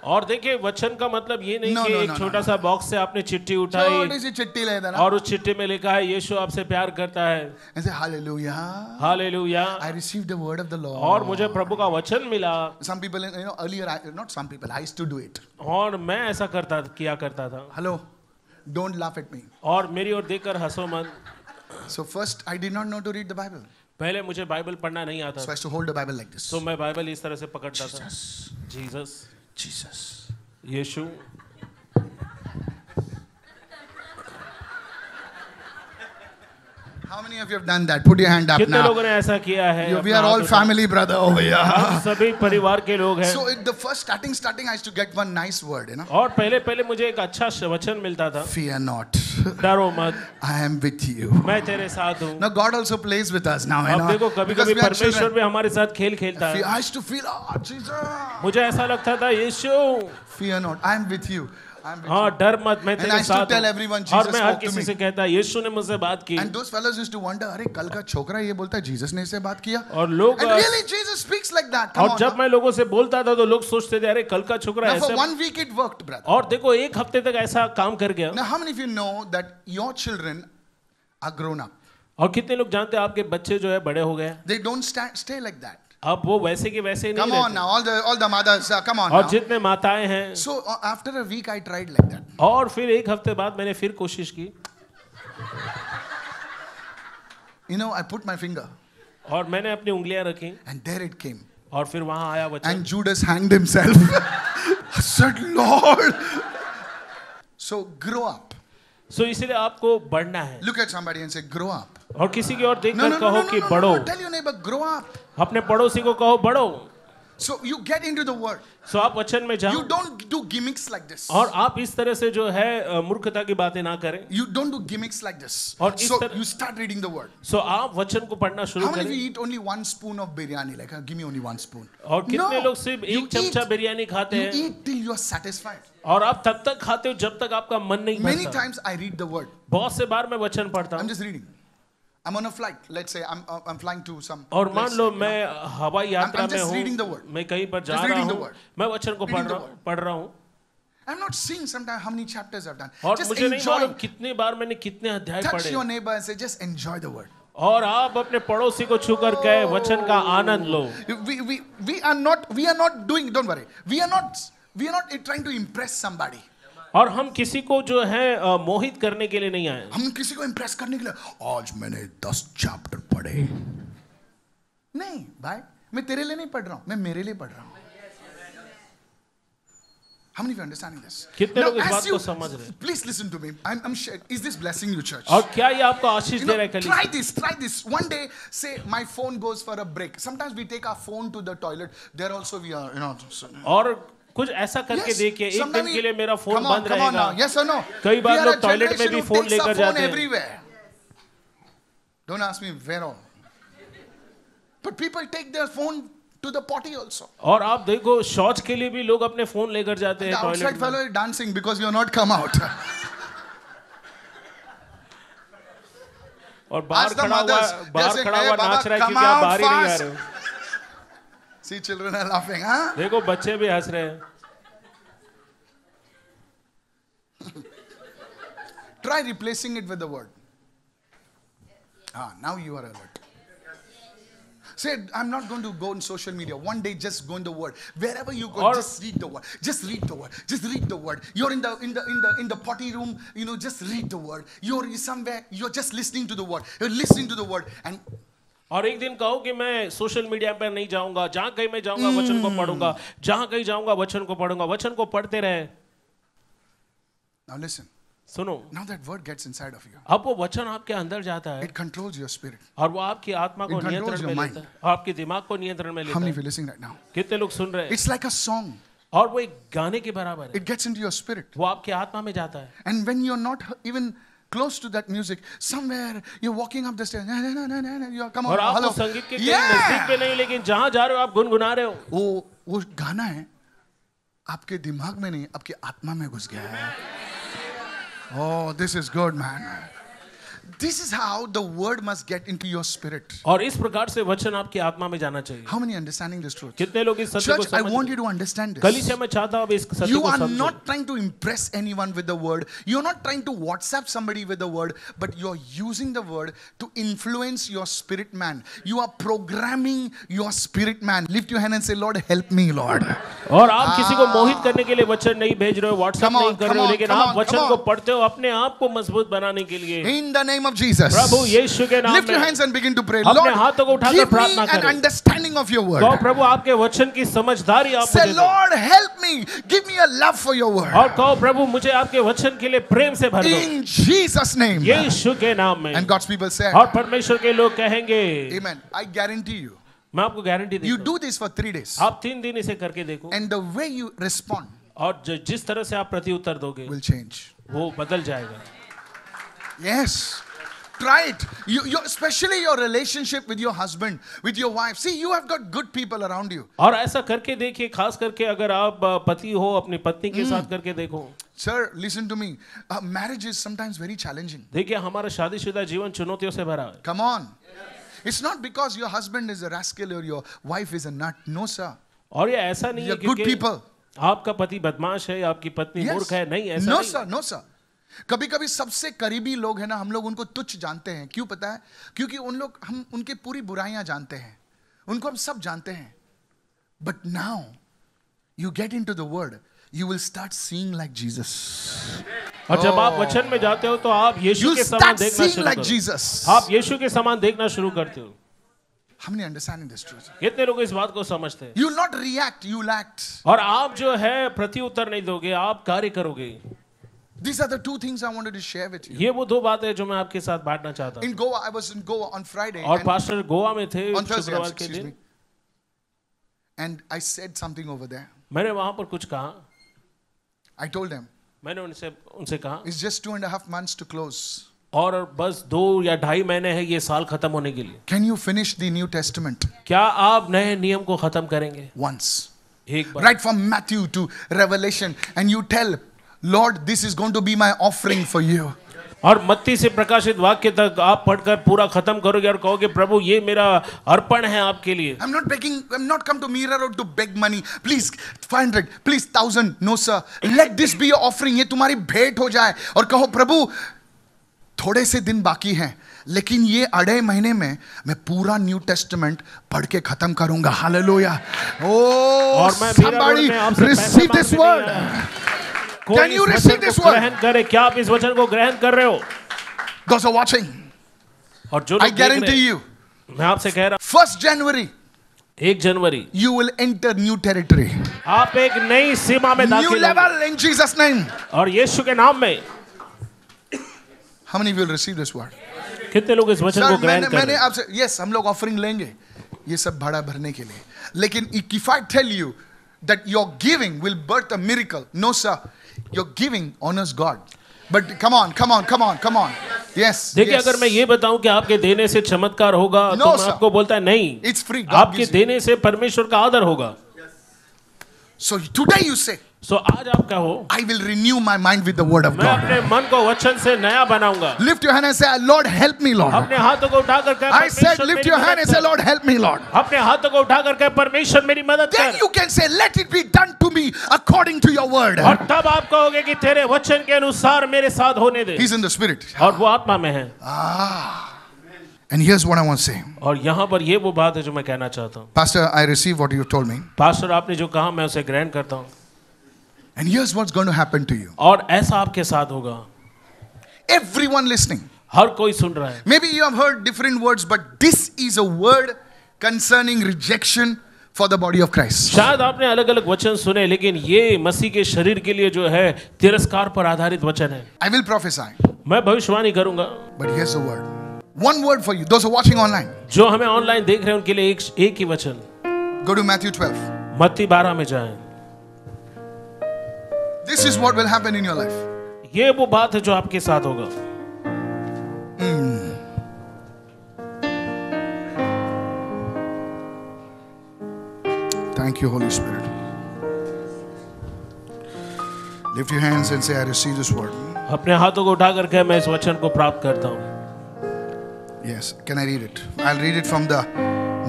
और देखिए वचन का मतलब ये नहीं कि एक छोटा सा बॉक्स से आपने चिट्ठी उठाई, छोटी सी चिट्ठी ले देना, और उस चिट्ठी में लिखा है यीशु आपसे प्यार करता है. ऐसे hallelujah hallelujah, I received the word of the lord, और मुझे प्रभु का वचन मिला. Some people you know earlier not some people I used to do it, और मैं ऐसा किया करता था. Hello, don't laugh at me, और मेरी ओर देखकर हंसो मत. So first I did not know to read the Bible. पहले मुझे बाइबल पढ़ना नहीं आता. So I to hold the Bible like this. So मैं बाइबल इस तरह से पकड़ता था. Jesus, Yeshu. How many of you have done that? Put your hand up now. कितने लोगों ने ऐसा किया है? We are all family, brother, over here. हम सभी परिवार के लोग हैं. So in the first starting, I used to get one nice word, you know. और पहले मुझे एक अच्छा वचन मिलता था. Fear not. डरो मत. I am with you. मैं तेरे साथ हूँ. Now God also plays with us now, you know. अब देखो कभी-कभी परमेश्वर भी हमारे साथ खेल खेलता है. I used to feel, oh Jesus. मुझे ऐसा लगता था यीशु. Fear not. I am with you. हाँ, डर मत, मैं तेरे साथ हूँ. और मैं हर किसी से कहता यीशु ने मुझसे बात की. And those fellows used to wonder, अरे कल का छोकरा ये बोलता है जीसस ने इससे बात किया. और लोग really Jesus speaks like that. और जब मैं लोगों से बोलता था तो लोग सोचते थे अरे कल का छोकरा ऐसे. For 1 week it worked, brother. और देखो एक हफ्ते तक ऐसा काम कर गया. Now how many of you know that your children are grown up? और कितने लोग जानते हैं आपके बच्चे जो है बड़े हो गए. They don't stay like that. अब वो वैसे के वैसे नहीं. Come on now, all the mothers, come on now. और जितने माताएं हैं. So after a week I tried like that. और फिर एक हफ्ते बाद मैंने फिर कोशिश की. I put my finger. और मैंने अपनी उंगलियां रखी. And there it came. और फिर वहाँ आया वचन. And Judas hanged himself. I said, Lord. So grow up. So इसलिए आपको बढ़ना है. Look at somebody and say, grow up. और किसी की ओर देखकर कहो कि बढ़ो. Tell your neighbor, grow up. अपने पड़ोसी को कहो बढ़ो. So you get into the word. So आप वचन में जाओ. You don't do gimmicks like this. और आप इस तरह से जो है मूर्खता की बातें ना करें. You don't do gimmicks like this. और so you start reading the word. So आप वचन को पढ़ना शुरू करें. How many of you eat only one spoon of biryani? Like, give me only one spoon. और कितने लोग सिर्फ एक चमचा बिरयानी खाते हैं? You eat till you are satisfied. और आप तब तक खाते हो जब तक आपका मन नहीं भरता. Many times I read the word. बहुत से बार मैं वचन पढ़ता हूँ. I'm just reading. I'm on a flight. Let's say I'm flying to some. और मान लो मैं हवाई यात्रा में हूँ. मैं कहीं पर जा रहा हूँ. मैं वचन को पढ़ रहा हूँ. I'm not seeing sometimes how many chapters I've done. और मुझे नहीं मालूम कितने बार मैंने कितने अध्याय पढ़े. Touch your neighbor and say, just enjoy the word. और आप अपने पड़ोसी को छूकर कहे वचन का आनंद लो. We are not doing. Don't worry. We are not trying to impress somebody. और हम किसी को जो है मोहित करने के लिए नहीं आए. हम किसी को इम्प्रेस करने के लिए आज मैंने 10 चैप्टर पढ़े. नहीं भाई, मैं तेरे लिए नहीं पढ़ रहा हूँ, मैं मेरे लिए पढ़ रहा हूँ. How many of you understanding this? कितने लोग इस बात को समझ रहे हैं? Please listen to me. I'm sure. Is this blessing you, church? और क्या ये आपको आशीष दे रहा है? Try this. One day, say my phone goes for a break. Sometimes we take our phone to the toilet. There also we are, और कुछ ऐसा करके देखिए. एक दिन के लिए मेरा फोन बंद रहेगा. Yes or no? कई बार लोग टॉयलेट में भी फोन लेकर जाते हैं. Don't ask me where all. But people take their phone to the potty also. और आप देखो शौच के लिए भी लोग अपने फोन लेकर जाते हैं टॉयलेट में. The outside fellow is dancing because you have not come out. और बाहर खड़ा हुआ नाच रहा है क्योंकि आप बाहर ही नहीं आ रहे हो. See, children are laughing, huh? देखो बच्चे भी हंस रहे हैं. Try replacing it with the word. Ah, now you are alert. Say, I'm not going to go on social media. One day, just go in the word. Wherever you go, just read the word. Just read the word. Just read the word. You're in the potty room. Just read the word. You're somewhere. You're just listening to the word. You're listening to the word and. और एक दिन कहो कि मैं social media पर नहीं जाऊंगा. जहां कहीं मैं जाऊंगा वचन को पढ़ूंगा. जहां कहीं जाऊंगा वचन को पढ़ूंगा. वचन को पढ़ते रहे. Now listen. सुनो. Now that word gets inside of you. अब वो वचन आपके अंदर जाता है. It controls your spirit. और वो आपकी आत्मा को नियंत्रण में लेता है. आपके दिमाग को नियंत्रण में लेता है. How many listening right now? कितने लोग सुन रहे हैं? It's like a song. और वो एक गाने के बराबर है. It gets into your spirit. वो आपकी आत्मा में जाता है. And when you're not even close to that music, somewhere you're walking up the stairs. No. You are come on. Hello. Yeah. पे नहीं, लेकिन जहाँ जा रहे हो आप गुनगुना रहे हो. वो गाना है आपके दिमाग में नहीं, आपकी आत्मा में घुस गया है. Oh, this is good, man. This is how the word must get into your spirit. और इस प्रकार से वचन आपकी आत्मा में जाना चाहिए. How many understanding this truth? कितने लोग इस सत्य को समझ रहे हैं? Church, I want you to understand this. कलीसिया में चाहता हूँ आप इस सत्य को समझें. You are not trying to impress anyone with the word. You are not trying to WhatsApp somebody with the word, but you are using the word to influence your spirit man. You are programming your spirit man. Lift your hand and say, Lord, help me, Lord. और आप किसी को मोहित करने के लिए वचन नहीं भेज रहे हो, WhatsApp नहीं कर रहे हो, लेकिन आप वचन को पढ़ते हो अपने आप को मजबूत बनाने के लिए. In the name of Jesus. प्रभु यीशु के नाम में. Lift your hands and begin to pray. अपने हाथों को उठाकर प्रार्थना करें. Give me an understanding of your word. कहो प्रभु आपके वचन की समझदारी आप मुझे दो. Say Lord help me. Give me a love for your word. और कहो प्रभु मुझे आपके वचन के लिए प्रेम से भर दो. In Jesus name. यीशु के नाम में. And God's people say. और परमेश्वर के लोग कहेंगे. Amen. I guarantee you. मैं आपको गारंटी देता हूँ. You do this for 3 days. आप 3 दिन इसे करके देखो. And the way you respond. और जिस तरह से आप प्रतिउत्तर दोगे. Will change. वो बदल जाएगा. Yes. Try it. You especially your relationship with your husband, with your wife. See, you have got good people around you. और ऐसा करके देखिए, खास करके अगर आप पति हो, अपनी पत्नी के साथ करके देखो. Sir, listen to me. Marriage is sometimes very challenging. देखिए हमारा शादीशुदा जीवन चुनौतियों से भरा है. Come on. It's not because your husband is a rascal or your wife is a nut. No, sir. और ये ऐसा नहीं है कि good people. आपका पति बदमाश है, आपकी पत्नी मूर्ख है. नहीं ऐसा नहीं. No sir, no sir. कभी कभी सबसे करीबी लोग हैं ना, हम लोग उनको तुच्छ जानते हैं. क्यों पता है? क्योंकि हम उनकी पूरी बुराइयां जानते हैं, उनको हम सब जानते हैं. But now you get into the word, you will start seeing like Jesus. और जब आप वचन में जाते हो तो आप यीशु के समान देखना शुरू करते हो। आप यीशु के समान देखना शुरू करते हो। How many understanding this truth? कितने लोग इस बात को समझते हैं? You not react, you act. और आप जो है प्रत्युत्तर नहीं दोगे, आप कार्य करोगे। These are the two things I wanted to share with you. ये वो दो बातें जो मैं आपके साथ बांटना चाहता हूँ। In Goa, I was in Goa on Friday. और पास्टर गोवा में थे शुक्रवार के दिन। And I said something over there. मैंने वहाँ पर कुछ कहा। I told them. मैंने उनसे कहा। It's just 2.5 months to close. और बस 2 या ढाई महीने हैं ये साल खत्म होने के लिए। Can you finish the New Testament? क्या आप नए नियम को खत्म करेंगे? Once. एक बार। Right from Matthew to Revelation, and you tell Lord, this is going to be my offering for you. और मत्ती से प्रकाशित वाक्य तक आप पढ़कर पूरा खत्म करोगे और कहोगे प्रभु ये मेरा अर्पण है आपके लिए। I'm not begging, I'm not come to Mira Road to beg money. Please 500, please 1000. No sir. Let this be your offering. ये तुम्हारी भेंट हो जाए और कहो प्रभु थोड़े से दिन बाकी हैं लेकिन ये 2.5 महीने में मैं पूरा न्यू टेस्टामेंट पढ़ के खत्म करूंगा। Hallelujah. Oh somebody receive this word. Can you receive this word? ग्रहण करें। क्या आप इस वचन को ग्रहण कर रहे हो? Those are watching. और जो I guarantee you. मैं आपसे कह रहा हूँ। 1 जनवरी you will enter new territory. आप एक नई सीमा में दाखिल होंगे। New level in Jesus name. और यीशु के नाम में। How many of you will receive this word? कितने लोग इस वचन को ग्रहण करेंगे? मैंने आपसे yes हम लोग offering लेंगे ये सब भाड़ा भरने के लिए लेकिन if I tell you that your giving will birth a miracle no sir your giving honors God but come on yes देखिए अगर मैं ये बताऊं कि आपके देने से चमत्कार होगा तो मैं आपको बोलता है नहीं it's free आपके देने से परमेश्वर का आदर होगा। So today you say So आज आप कहो I will renew my mind with the word of God. मैं अपने मन को वचन से नया बनाऊंगा। Lift your hand and say Lord help me Lord. अपने हाथों को उठाकर कह I said lift your hand and say Lord help me Lord. अपने हाथों को उठाकर कह परमेश्वर मेरी मदद कर। Then you can say let it be done to me according to your word. और तब आप कहोगे कि तेरे वचन के अनुसार मेरे साथ होने दे। He's in the spirit. और वो आत्मा में है। And here's what I want to say. और यहाँ पर ये वो बात है जो मैं कहना चाहता हूँ। Pastor I receive what you told me. Pastor आपने जो कहा मैं उसे ग्रहण करता हूँ। And here's what's going to happen to you. और ऐसा आपके साथ होगा। Everyone listening. हर कोई सुन रहा है। Maybe you have heard different words, but this is a word concerning rejection for the body of Christ. शायद आपने अलग-अलग वचन सुने, लेकिन ये मसीह के शरीर के लिए जो है तिरस्कार पर आधारित वचन है। I will prophesy. मैं भविष्यवाणी करूंगा। But here's the word. One word for you. Those who are watching online. जो हमें ऑनलाइन देख रहे हैं उनके लिए एक ही वचन। Go to Matthew 12. मत्ती 12 में जाएं। This is what will happen in your life. ये वो बात है जो आपके साथ होगा। Thank you, Holy Spirit. Lift your hands and say, "I receive this word." अपने हाथों को उठाकर कह मैं इस वचन को प्राप्त करता हूँ। Yes, can I read it? I'll read it from the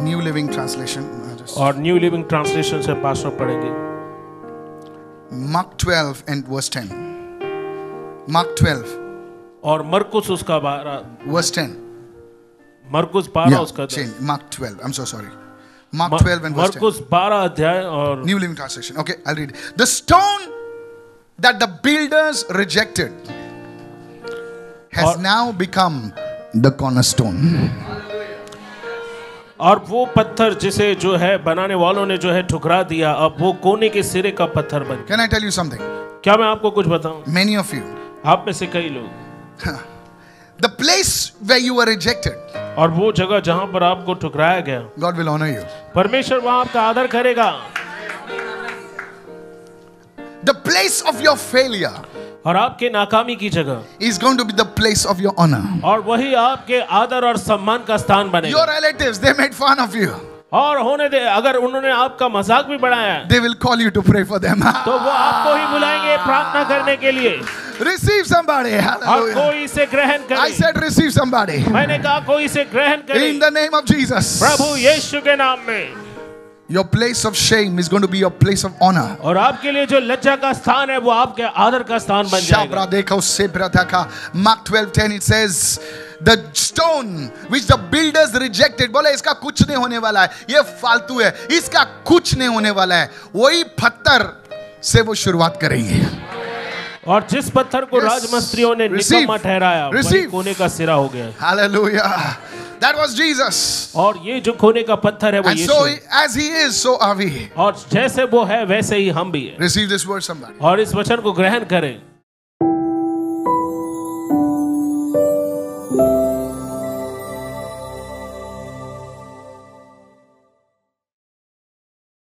New Living Translation. और New Living Translation से पास्टर पढ़ेंगे। Mark 12 and verse 10. Mark 12. और मरकुस उसका 12. Verse 10. मरकुस 12 उसका 10. Mark 12. I'm so sorry. Mark 12 and verse 10. मरकुस 12 अध्याय और New Living Translation. Okay, I'll read. The stone that the builders rejected has now become the cornerstone. और वो पत्थर जिसे जो है बनाने वालों ने जो है ठुकरा दिया अब वो कोने के सिरे का पत्थर बन गया। Can I tell you something? क्या मैं आपको कुछ बताऊं? Many of you. आप में से कई लोग। The place where you were rejected. और वो जगह जहाँ पर आपको ठुकराया गया। God will honor you. परमेश्वर वहाँ आपका आदर करेगा। The place of your failure. और आपके नाकामी की जगह is going to be the place of your honor. और वही आपके आदर और सम्मान का स्थान बनेगा। Your relatives they made fun of you. और होने दे अगर उन्होंने आपका मजाक भी बढ़ाया they will call you to pray for them. तो वो आपको ही बुलाएंगे प्रार्थना करने के लिए। Receive somebody. Hallelujah. कोई इसे ग्रहण करे। I said receive somebody. मैंने कहा कोई इसे ग्रहण करे। In the name of Jesus. प्रभु यीशु के नाम में। Your place of shame is going to be your place of honor. और आपके लिए जो लज्जा का स्थान है वो आपके आदर का स्थान बन जाएगा। शाब्रा देखा उससे प्रथा का Mark 12:10 it says the stone which the builders rejected बोले इसका कुछ नहीं होने वाला है ये फालतू है इसका कुछ नहीं होने वाला है वही पत्थर से वो शुरुआत करेंगे। और जिस पत्थर को राजमस्त्रियों ने निकम्मा ठहराया वही कोने का सिरा हो गया। हालेलुया। That was Jesus. और ये जो कोने का पत्थर है वो यीशु। And so as he is, so are we. और जैसे वो है वैसे ही हम भी हैं। Receive this word, somebody. और इस वचन को ग्रहण करें।